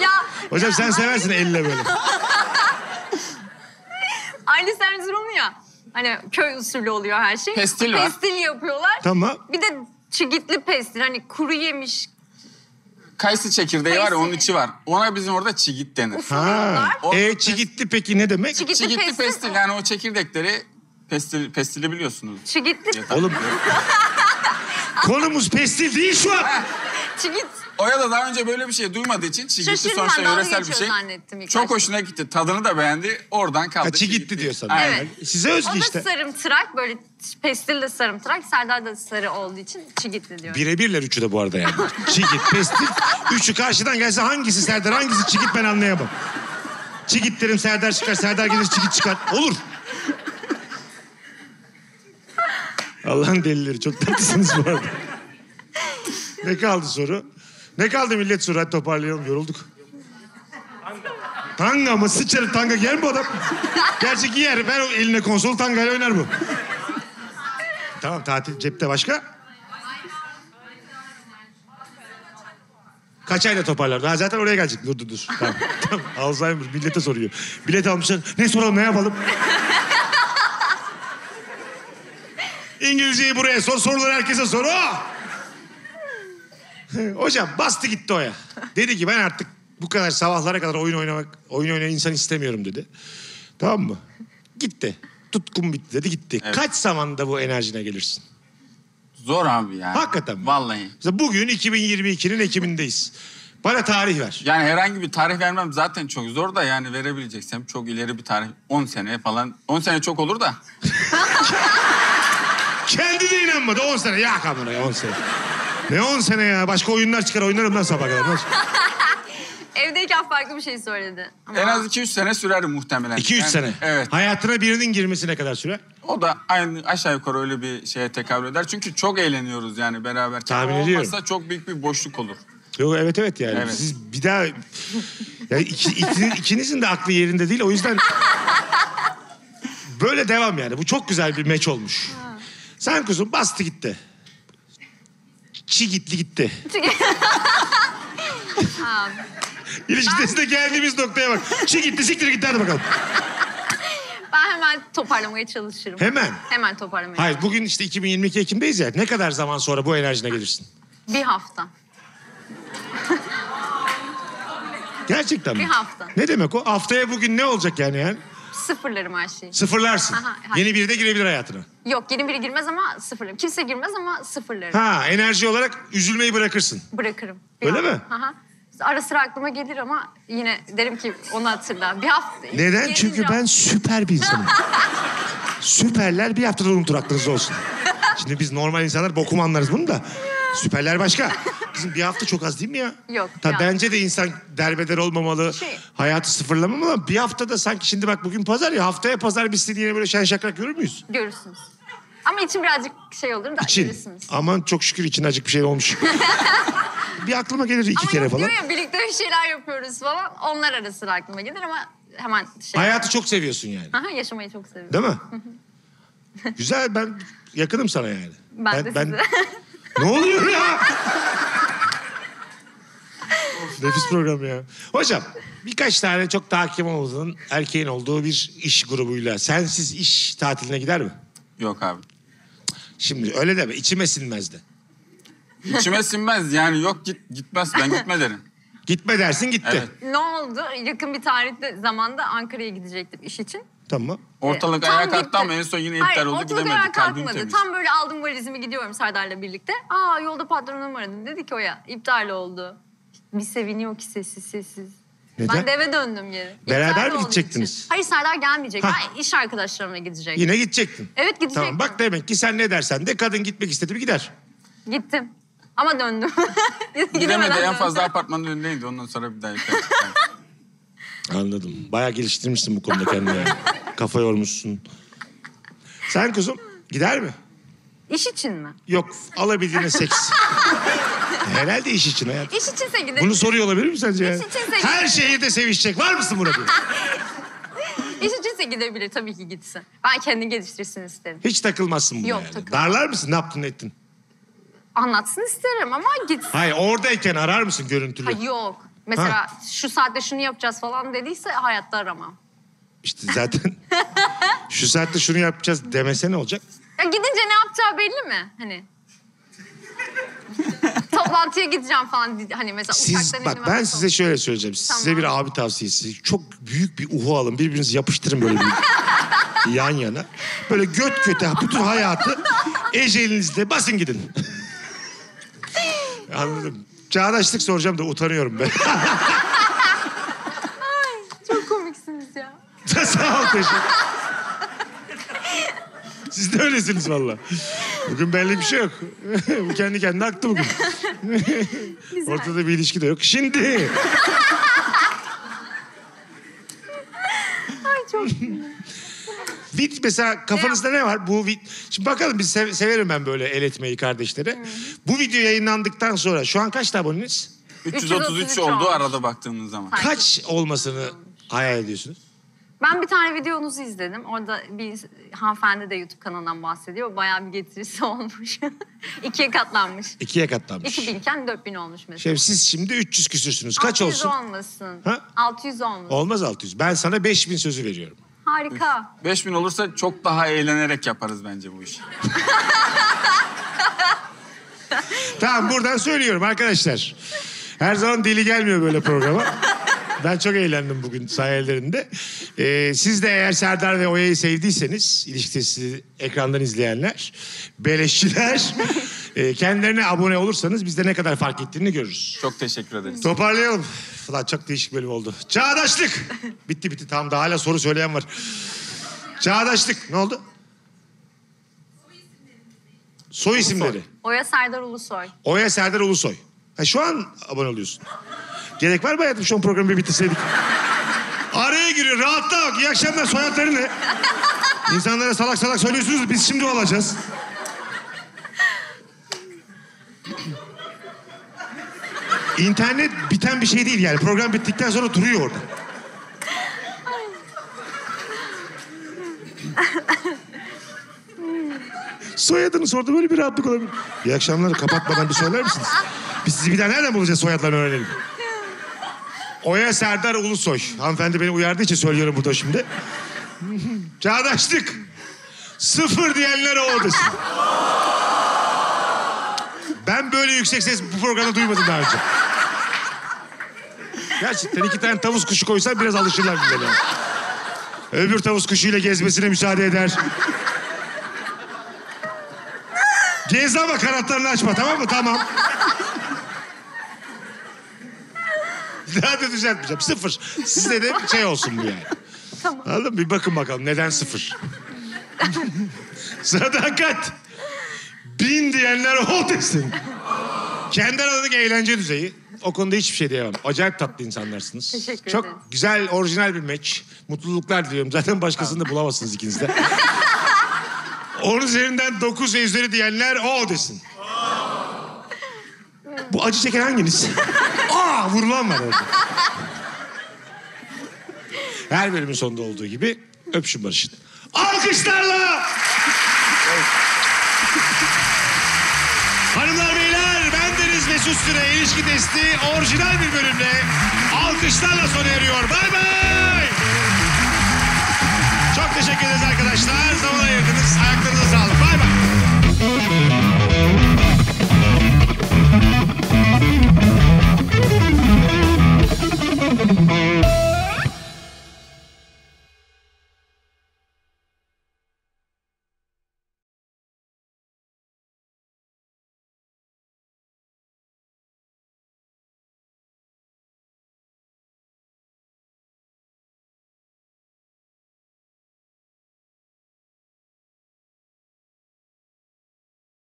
Ya, hocam ya, sen abi... seversin elle böyle. Ailesi Erzurumlu ya. Hani köy usulü oluyor her şey. Pestil var. Pestil yapıyorlar. Tamam. Bir de çigitli pestil. Hani kuru yemiş. Kayısı çekirdeği kayısı var ya, onun içi var. Ona bizim orada çigit denir. Ha. E çigitli peki ne demek? Çigitli, çigitli pestil. pestil. Yani o çekirdekleri pestil, pestili biliyorsunuz. Çigitli. Oğlum. Konumuz pestil değil şu an. Çigit. Oya da daha önce böyle bir şey duymadığı için çigitli sonuçta yöresel bir şey. Çok hoşuna gitti. Tadını da beğendi. Oradan kaldı. Ha, çigitli diyor sana. Evet. Size özgü işte. O da sarımtırak. Böyle pestil de sarımtırak. Serdar da sarı olduğu için çigitli diyor. Birebirler üçü de bu arada yani. Çigit, pestil. Üçü karşıdan gelse hangisi Serdar, hangisi çigit ben anlayamam. Çigit derim, Serdar çıkar. Serdar gelir, çigit çıkar. Olur. Allah'ın delileri. Çok tatlısınız bu arada. Ne kaldı soru? Ne kaldı millet soru? Hadi toparlayalım, yorulduk. Tanga mı? Sıçarı tanga giyer mi bu adam? Gerçi giyer. Ben eline konsol tangayla oynar bu. Tamam, tatil cepte başka? Kaç ayda toparlar? Daha zaten oraya gelecek. Dur dur dur. Tamam. Tamam. Alzheimer millete soruyor. Bilet almışlar. Ne soralım, ne yapalım? İngilizceyi buraya sor, soruları herkese soru. Hocam bastı gitti Oya. Dedi ki ben artık bu kadar sabahlara kadar oyun oynamak, oyun oynayan insan istemiyorum dedi. Tamam mı? Gitti. Tutkum bitti dedi, gitti. Evet. Kaç zamanda bu enerjine gelirsin? Zor abi ya. Hakikaten. Vallahi. Mesela bugün iki bin yirmi ikinin Ekim'indeyiz. Bana tarih ver. Yani herhangi bir tarih vermem zaten çok zor da, yani verebileceksem çok ileri bir tarih. on sene falan. on sene çok olur da. Kendi de inanmadı. on sene. Ya kameraya on sene. Ne on sene ya? Başka oyunlar çıkar. Oynarım lan sabah kadar. Evdeyken farklı bir şey söyledi. Ama... En az iki üç sene sürer muhtemelen. iki üç yani, sene? Evet. Hayatına birinin girmesine kadar sürer? O da aynı aşağı yukarı öyle bir şeye tekabül eder. Çünkü çok eğleniyoruz yani beraber. Tahmin ediyorum. Olmazsa çok büyük bir boşluk olur. Yok evet evet yani. Evet. Siz bir daha... Yani iki, ikiniz, ikinizin de aklı yerinde değil. O yüzden... Böyle devam yani. Bu çok güzel bir meç olmuş. Ha. Sen kuzum bastı gitti. Çi gitti gitti. İlişki testine geldiğimiz noktaya bak. Çi gitti, siktir gitti, hadi bakalım. Ben hemen toparlamaya çalışırım. Hemen? Hemen toparlamaya. Hayır, hemen. Bugün işte iki bin yirmi iki Ekim'deyiz ya. Ne kadar zaman sonra bu enerjine gelirsin? Bir hafta. Gerçekten mi? Bir hafta. Ne demek o? Haftaya bugün ne olacak yani yani? Sıfırlarım her şeyi. Sıfırlarsın. Aha, yeni biri de girebilir hayatına. Yok, yeni biri girmez ama sıfırlarım. Kimse girmez ama sıfırlarım. Ha, enerji olarak üzülmeyi bırakırsın. Bırakırım. Bir Öyle hafta. mi? Aha. Ara sıra aklıma gelir ama yine derim ki onu hatırla. Bir hafta... Neden? Çünkü ben süper bir insanım. Süperler bir haftada unutur, aklınızda olsun. Şimdi biz normal insanlar bokum anlarız bunu da. Süperler başka. Kızım bir hafta çok az değil mi ya? Yok. Ta, bence de insan derbeder olmamalı, şey... hayatı sıfırlamamalı ama bir haftada sanki şimdi bak bugün pazar ya, haftaya pazar biz seni yine böyle şen şakrak görür müyüz? Görürsünüz. Ama için birazcık şey olur da için. Görürsünüz. Aman çok şükür için acık bir şey olmuş. Bir aklıma gelir iki ama kere falan. Ama diyor ya birlikte bir şeyler yapıyoruz falan. Onlar arasında aklıma gelir ama hemen şey... Hayatı var. Çok seviyorsun yani. Aha, yaşamayı çok seviyorum. Değil mi? Güzel, ben yakınım sana yani. Ben, ben de ben... size. Ne oluyor ya? Nefis program ya. Hocam birkaç tane çok da hakim olduğun erkeğin olduğu bir iş grubuyla sensiz iş tatiline gider mi? Yok abi. Şimdi öyle deme, içime sinmez de. İçime sinmez yani, yok git gitmez, ben gitme derim. Gitme dersin, gitti. Evet. Ne oldu? Yakın bir tarihte zamanda Ankara'ya gidecektim iş için. Tamam. Ortalık tam ayağa kalktı ama en son yine iptal oldu, gidemedik. Hayır, ortalık ayağa kalkmadı. Tam böyle aldım valizimi, gidiyorum Serdar'la birlikte. Aa, yolda patronum aradı. Dedi ki Oya iptal oldu. Bir seviniyor ki sessiz sessiz. Neden? Ben de eve döndüm geri. Beraber mi gidecektiniz? İçin. Hayır, Serdar gelmeyecek. Ben iş arkadaşlarımla gidecektim. Yine gidecektin. Evet, gidecektim. Tamam, bak demek ki sen ne dersen de kadın gitmek istedi mi gider. Gittim. Ama döndüm. Gidemedi, en fazla apartmanın önündeydi. Ondan sonra bir daha yapalım. Anladım. Bayağı geliştirmişsin bu konuda kendini. Yani. Kafa yormuşsun. Sen kuzum gider mi? İş için mi? Yok, alabildiğine seks. Herhalde iş için hayatım. İş içinse gidelim. Bunu soruyor olabilir mi sence? İş içinse gidelim. Her şehirde sevişecek. Var mısın burada? İş içinse gidebilir. Tabii ki gitsin. Ben kendini geliştirsin isterim. Hiç takılmazsın buna. Yok, yani. Takılmaz. Darlar mısın? Ne yaptın ettin? Anlatsın isterim ama gitsin. Hayır, oradayken arar mısın görüntülü? Ha, yok. Mesela ha. Şu saatte şunu yapacağız falan dediyse hayatta aramam. İşte zaten şu saatte şunu yapacağız demese ne olacak? Ya gidince ne yapacağı belli mi? Hani toplantıya gideceğim falan hani mesela Siz, uçaktan bak ben size şöyle söyleyeceğim. Tamam. Size bir abi tavsiyesi. Çok büyük bir uhu alın. Birbirinizi yapıştırın böyle bir yan yana. Böyle göt göte bütün hayatı ecelinizde basın gidin. Anladım. Çağdaşlık soracağım da utanıyorum ben. Ay, çok komiksiniz ya. Sağ ol, teşekkür. Siz de öylesiniz valla. Bugün belli bir şey yok. Kendi kendine aktı bugün. Ortada bir ilişki de yok. Şimdi. Ay çok Vit mesela kafanızda ne, ne var? Bu vit... Şimdi bakalım, biz sev severim ben böyle el etmeyi kardeşleri. Hmm. Bu video yayınlandıktan sonra şu an kaç aboneniz? üç yüz otuz üç oldu arada baktığımız zaman. Kaç olmasını hayal ediyorsunuz? Ben bir tane videonuzu izledim. Orada bir hanımefendi de YouTube kanalından bahsediyor. Bayağı bir getirisi olmuş. İkiye katlanmış. İkiye katlanmış. iki binken dört bin olmuş mesela. Şimdi siz şimdi üç yüz küsürsünüz. Kaç olsun? altı yüz olmasın. Ha? altı yüz olmasın. Olmaz altı yüz. Ben sana beş bin sözü veriyorum. Harika. Beş bin olursa çok daha eğlenerek yaparız bence bu işi. Tamam, buradan söylüyorum arkadaşlar. Her zaman deli gelmiyor böyle programa. Ben çok eğlendim bugün sayelerinde. Ee, siz de eğer Serdar ve Oya'yı sevdiyseniz, ilişki testi ekrandan izleyenler, beleşçiler, e, kendilerine abone olursanız biz de ne kadar fark ettiğini görürüz. Çok teşekkür ederiz. Toparlayalım. Falan çok değişik bölüm oldu. Çağdaşlık. Bitti bitti tamam da hala soru söyleyen var. Çağdaşlık. Ne oldu? Soy isimleri. Oya Serdar Ulusoy. Oya Serdar Ulusoy. Ha, şu an abone oluyorsun. Gerek var mı hayatım? Şu an programı bir bitirseydik. Araya giriyor. Rahatla bak. İyi akşamlar. Soyadları ne? İnsanlara salak salak söylüyorsunuz. Biz şimdi olacağız. İnternet biten bir şey değil yani. Program bittikten sonra duruyor orada. Soyadını sordu. Böyle bir rahatlık olabilir. İyi akşamlar. Kapatmadan bir söyler misiniz? Biz sizi bir daha nereden bulacağız, soyadlarını öğrenelim. Oya Serdar Ulusoy. Hanımefendi beni uyardığı için söylüyorum burada şimdi. Çağdaşlık. Sıfır diyenler o desin. Ben böyle yüksek ses bu programda duymadım daha önce. Gerçekten iki tane tavus kuşu koysan biraz alışırlar birbirine. Yani. Öbür tavus kuşuyla gezmesine müsaade eder. Gez ama kanatlarını açma, tamam mı? Tamam. Daha da düzeltmeyeceğim. Sıfır. Size de bir şey olsun bu yani. Tamam. Anladın mı? Bir bakın bakalım. Neden sıfır? Sadakat. Bin diyenler o desin. Kendi aradaki eğlence düzeyi. O konuda hiçbir şey diyemem. Acayip tatlı insanlarsınız. Teşekkür Çok ederim. Güzel, orijinal bir match. Mutluluklar diliyorum. Zaten başkasını da bulamazsınız ikiniz de. Onun üzerinden dokuz ve üzeri diyenler o desin. Bu acı çeken hanginiz? Aa, vurulan var orada. Her bölümün sonunda olduğu gibi öpüşün barışın. Alkışlarla! Evet. Hanımlar beyler, bendeniz Mesut Süre İlişki Testi orijinal bir bölümle alkışlarla sona eriyor. Bay bay! Çok teşekkür ederiz.